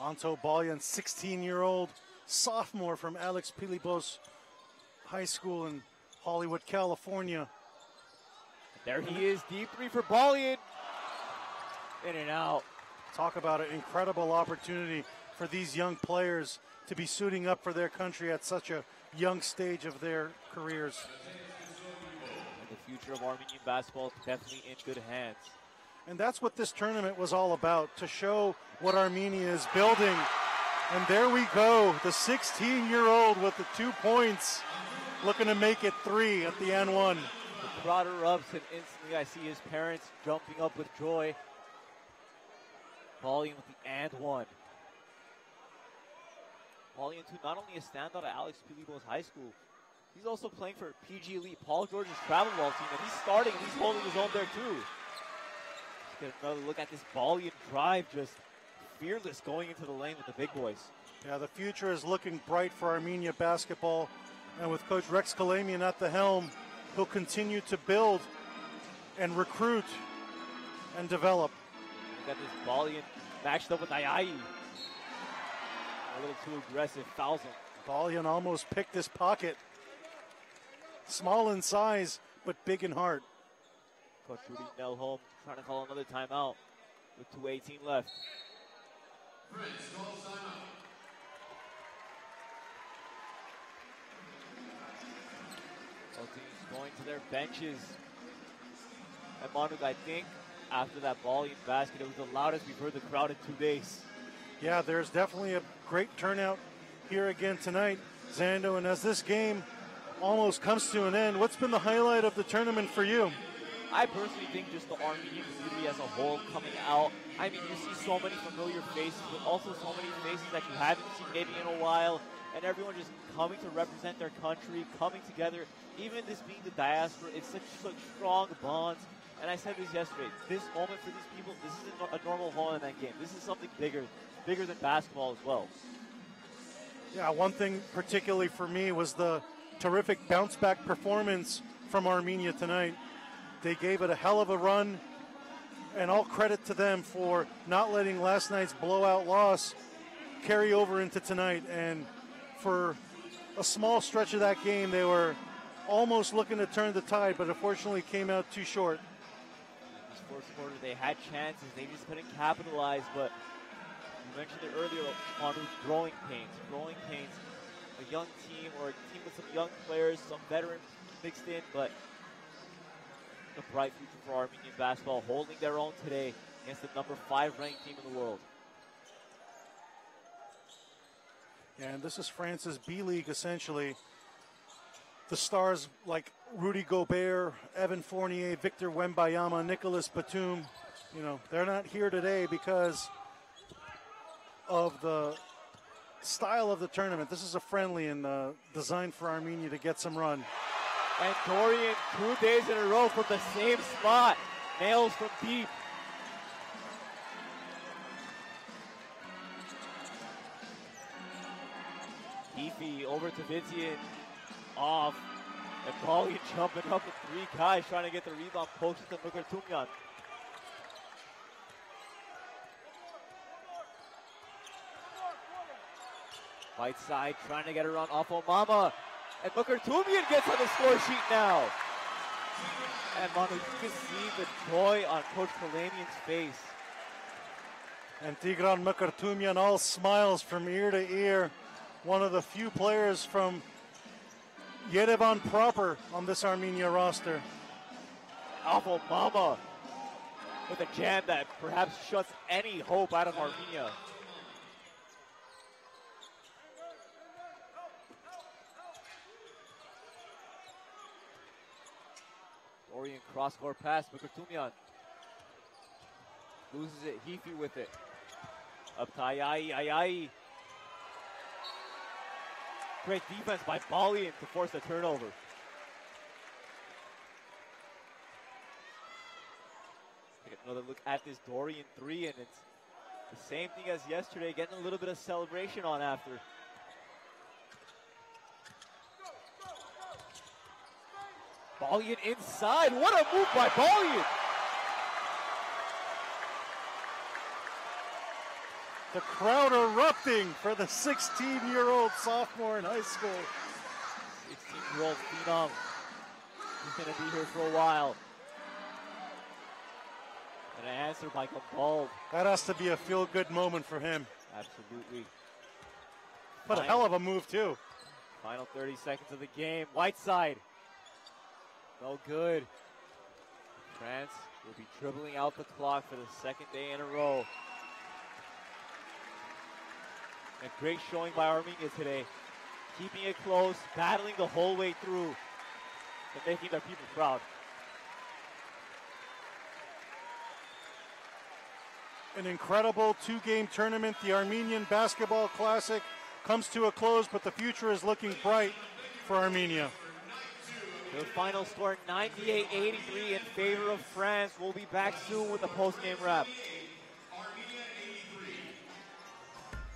Anto Balyan, 16-year-old sophomore from Alex Pilibos High School in Hollywood, California. There he is, deep three for Balyan. In and out. Talk about an incredible opportunity for these young players to be suiting up for their country at such a young stage of their careers. future of Armenian basketball is definitely in good hands. And that's what this tournament was all about, to show what Armenia is building. And there we go, the 16-year-old with the 2 points, looking to make it 3 at the N1. He brought her up, and instantly I see his parents jumping up with joy. Paulian with the and one. Paulian, too, not only a standout at Alex P. Lebo's high school, he's also playing for PG Elite, Paul George's travel ball team, and he's starting and he's holding his own there too. Let's get another look at this Paulian drive, just fearless going into the lane with the big boys. Yeah, the future is looking bright for Armenia basketball, and with Coach Rex Kalamian at the helm, he'll continue to build and recruit and develop. Got this Paulian matched up with Ayayi. A little too aggressive, fouls him. Paulian almost picked his pocket. Small in size, but big in heart. Coach Rudy Nelholm trying to call another timeout with 2:18 left. Both teams going to their benches. And Manuk, I think, after that Paulian basket, it was the loudest we've heard the crowd in 2 days. Yeah, there's definitely a great turnout here again tonight, Zando. And as this game almost comes to an end, what's been the highlight of the tournament for you? I personally think just the Armenian community as a whole coming out. I mean, you see so many familiar faces, but also so many faces that you haven't seen maybe in a while. And everyone just coming to represent their country, coming together. Even this being the diaspora, it's such strong bonds. And I said this yesterday, this moment for these people, this isn't a normal hole in that game. This is something bigger than basketball as well. Yeah, one thing particularly for me was the terrific bounce-back performance from Armenia tonight. They gave it a hell of a run, and all credit to them for not letting last night's blowout loss carry over into tonight. And for a small stretch of that game, they were almost looking to turn the tide, but unfortunately came out too short. First quarter, they had chances, they just couldn't capitalize. But you mentioned it earlier on growing pains, a young team or a team with some young players, some veterans mixed in, but a bright future for Armenian basketball, holding their own today against the number 5 ranked team in the world. And this is France's B-League essentially. The stars like Rudy Gobert, Evan Fournier, Victor Wembanyama, Nicolas Batum, you know, they're not here today because of the style of the tournament. This is a friendly and designed for Armenia to get some run. And Dorian, 2 days in a row from the same spot, nails from deep. Keefe over to Vizian. Off, and Paulian jumping up with 3 guys trying to get the rebound, post to Mukertumyan. Right side trying to get her on off Omama, and Mukertumyan gets on the score sheet now. And Manu, you can see the joy on Coach Kalamian's face. And Tigran Mukertumyan all smiles from ear to ear. One of the few players from Yerevan proper on this Armenia roster. Alpha Mama with a jam that perhaps shuts any hope out of Armenia. Dorian cross-court pass, Mukertumyan loses it, Hifi with it. Up to Ayayi. Great defense by Paulian to force the turnover. Take another look at this Dorian 3, and it's the same thing as yesterday, getting a little bit of celebration on after. Paulian inside, what a move by Paulian! The crowd erupting for the 16-year-old sophomore in high school. 16-year-old phenom. He's going to be here for a while. And an answer by Kapal. That has to be a feel-good moment for him. Absolutely. What a hell of a move, too. Final 30 seconds of the game. Whiteside. No good. France will be dribbling out the clock for the second day in a row. A great showing by Armenia today. Keeping it close, battling the whole way through, and making their people proud. An incredible two-game tournament. The Armenian Basketball Classic comes to a close, but the future is looking bright for Armenia. The final score, 98-83 in favor of France. We'll be back soon with a post-game wrap.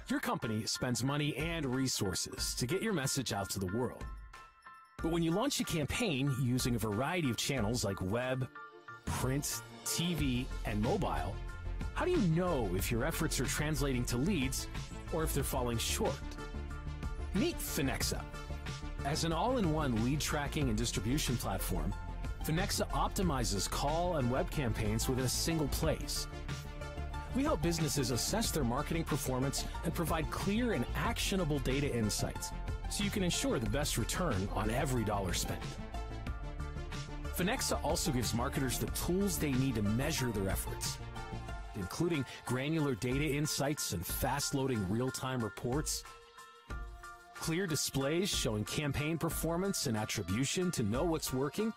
Your company spends money and resources to get your message out to the world. But when you launch a campaign using a variety of channels like web, print, TV, and mobile, how do you know if your efforts are translating to leads or if they're falling short? Meet Finexa. As an all-in-one lead tracking and distribution platform, Finexa optimizes call and web campaigns within a single place. We help businesses assess their marketing performance and provide clear and actionable data insights so you can ensure the best return on every dollar spent. Finexa also gives marketers the tools they need to measure their efforts, including granular data insights and fast-loading real-time reports, clear displays showing campaign performance and attribution to know what's working,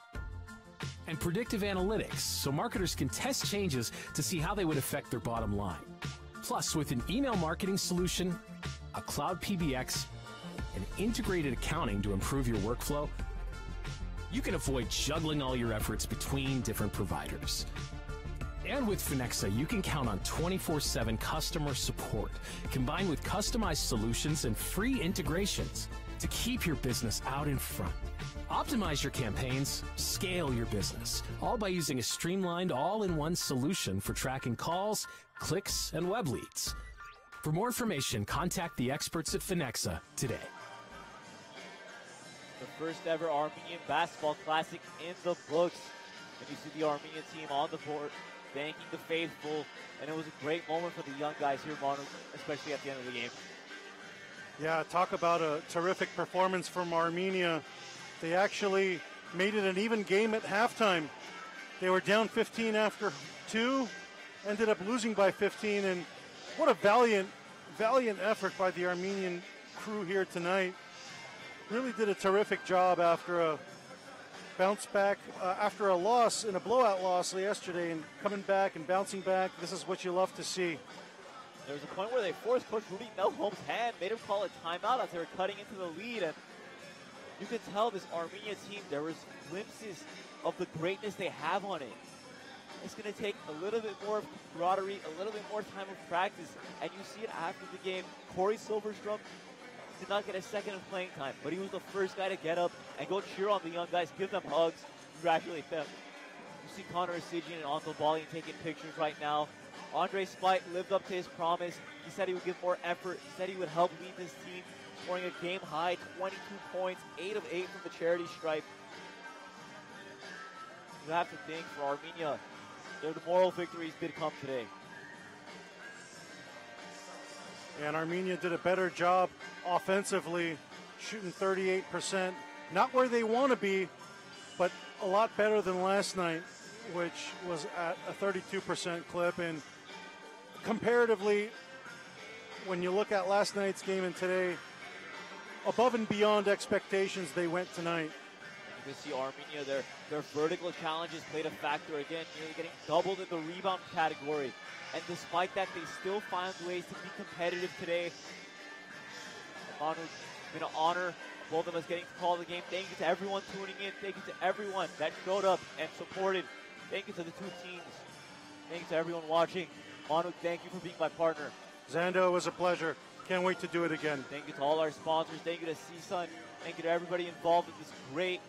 and predictive analytics so marketers can test changes to see how they would affect their bottom line. Plus, with an email marketing solution, a cloud PBX, and integrated accounting to improve your workflow, you can avoid juggling all your efforts between different providers. And with Finexa, you can count on 24/7 customer support, combined with customized solutions and free integrations to keep your business out in front. Optimize your campaigns, scale your business, all by using a streamlined all-in-one solution for tracking calls, clicks, and web leads. For more information, contact the experts at Finexa today. The first ever Armenian Basketball Classic in the books. And you see the Armenian team on the court, thanking the faithful, and it was a great moment for the young guys here, Manu, especially at the end of the game. Yeah, talk about a terrific performance from Armenia. They actually made it an even game at halftime. They were down 15 after 2, ended up losing by 15, and what a valiant effort by the Armenian crew here tonight. Really did a terrific job after a bounce back after a loss in a blowout loss yesterday, and coming back and bouncing back. This is what you love to see. There was a point where they forced Coach Rudy Nelholm's hand, made him call a timeout as they were cutting into the lead, and you could tell this Armenia team, there was glimpses of the greatness they have on it. It's going to take a little bit more camaraderie, a little bit more time of practice, and you see it after the game. Corey Silverstrom did not get a second of playing time, but he was the first guy to get up and go cheer on the young guys, give them hugs, congratulate them. You see Connor Asijian and Anto Bali taking pictures right now. Andre Spite lived up to his promise. He said he would give more effort. He said he would help lead this team, scoring a game-high 22 points, 8 of 8 from the charity stripe. You have to think for Armenia, their moral victories did come today. And Armenia did a better job offensively, shooting 38%. Not where they want to be, but a lot better than last night, which was at a 32% clip. And comparatively, when you look at last night's game and today, above and beyond expectations they went tonight. You can see Armenia, their vertical challenges played a factor again, nearly getting doubled in the rebound category. And despite that, they still find ways to be competitive today. Manu's been an honor. Both of us getting to call the game. Thank you to everyone tuning in. Thank you to everyone that showed up and supported. Thank you to the two teams. Thank you to everyone watching. Manu, thank you for being my partner. Zando, it was a pleasure. Can't wait to do it again. Thank you to all our sponsors. Thank you to CSUN. Thank you to everybody involved in this great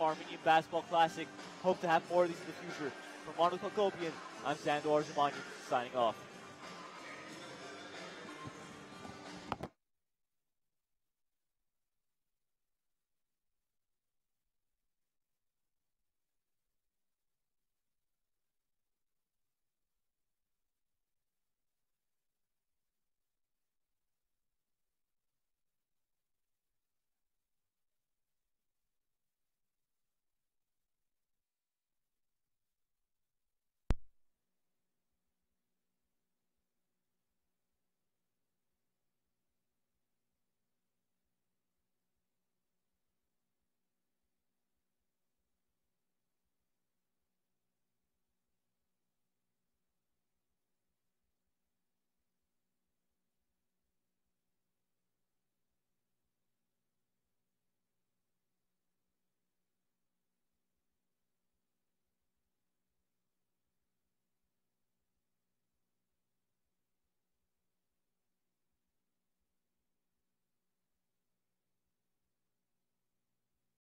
Armenian Basketball Classic. Hope to have more of these in the future. From Manu Kokopian, I'm Zando Arzumanian, signing off.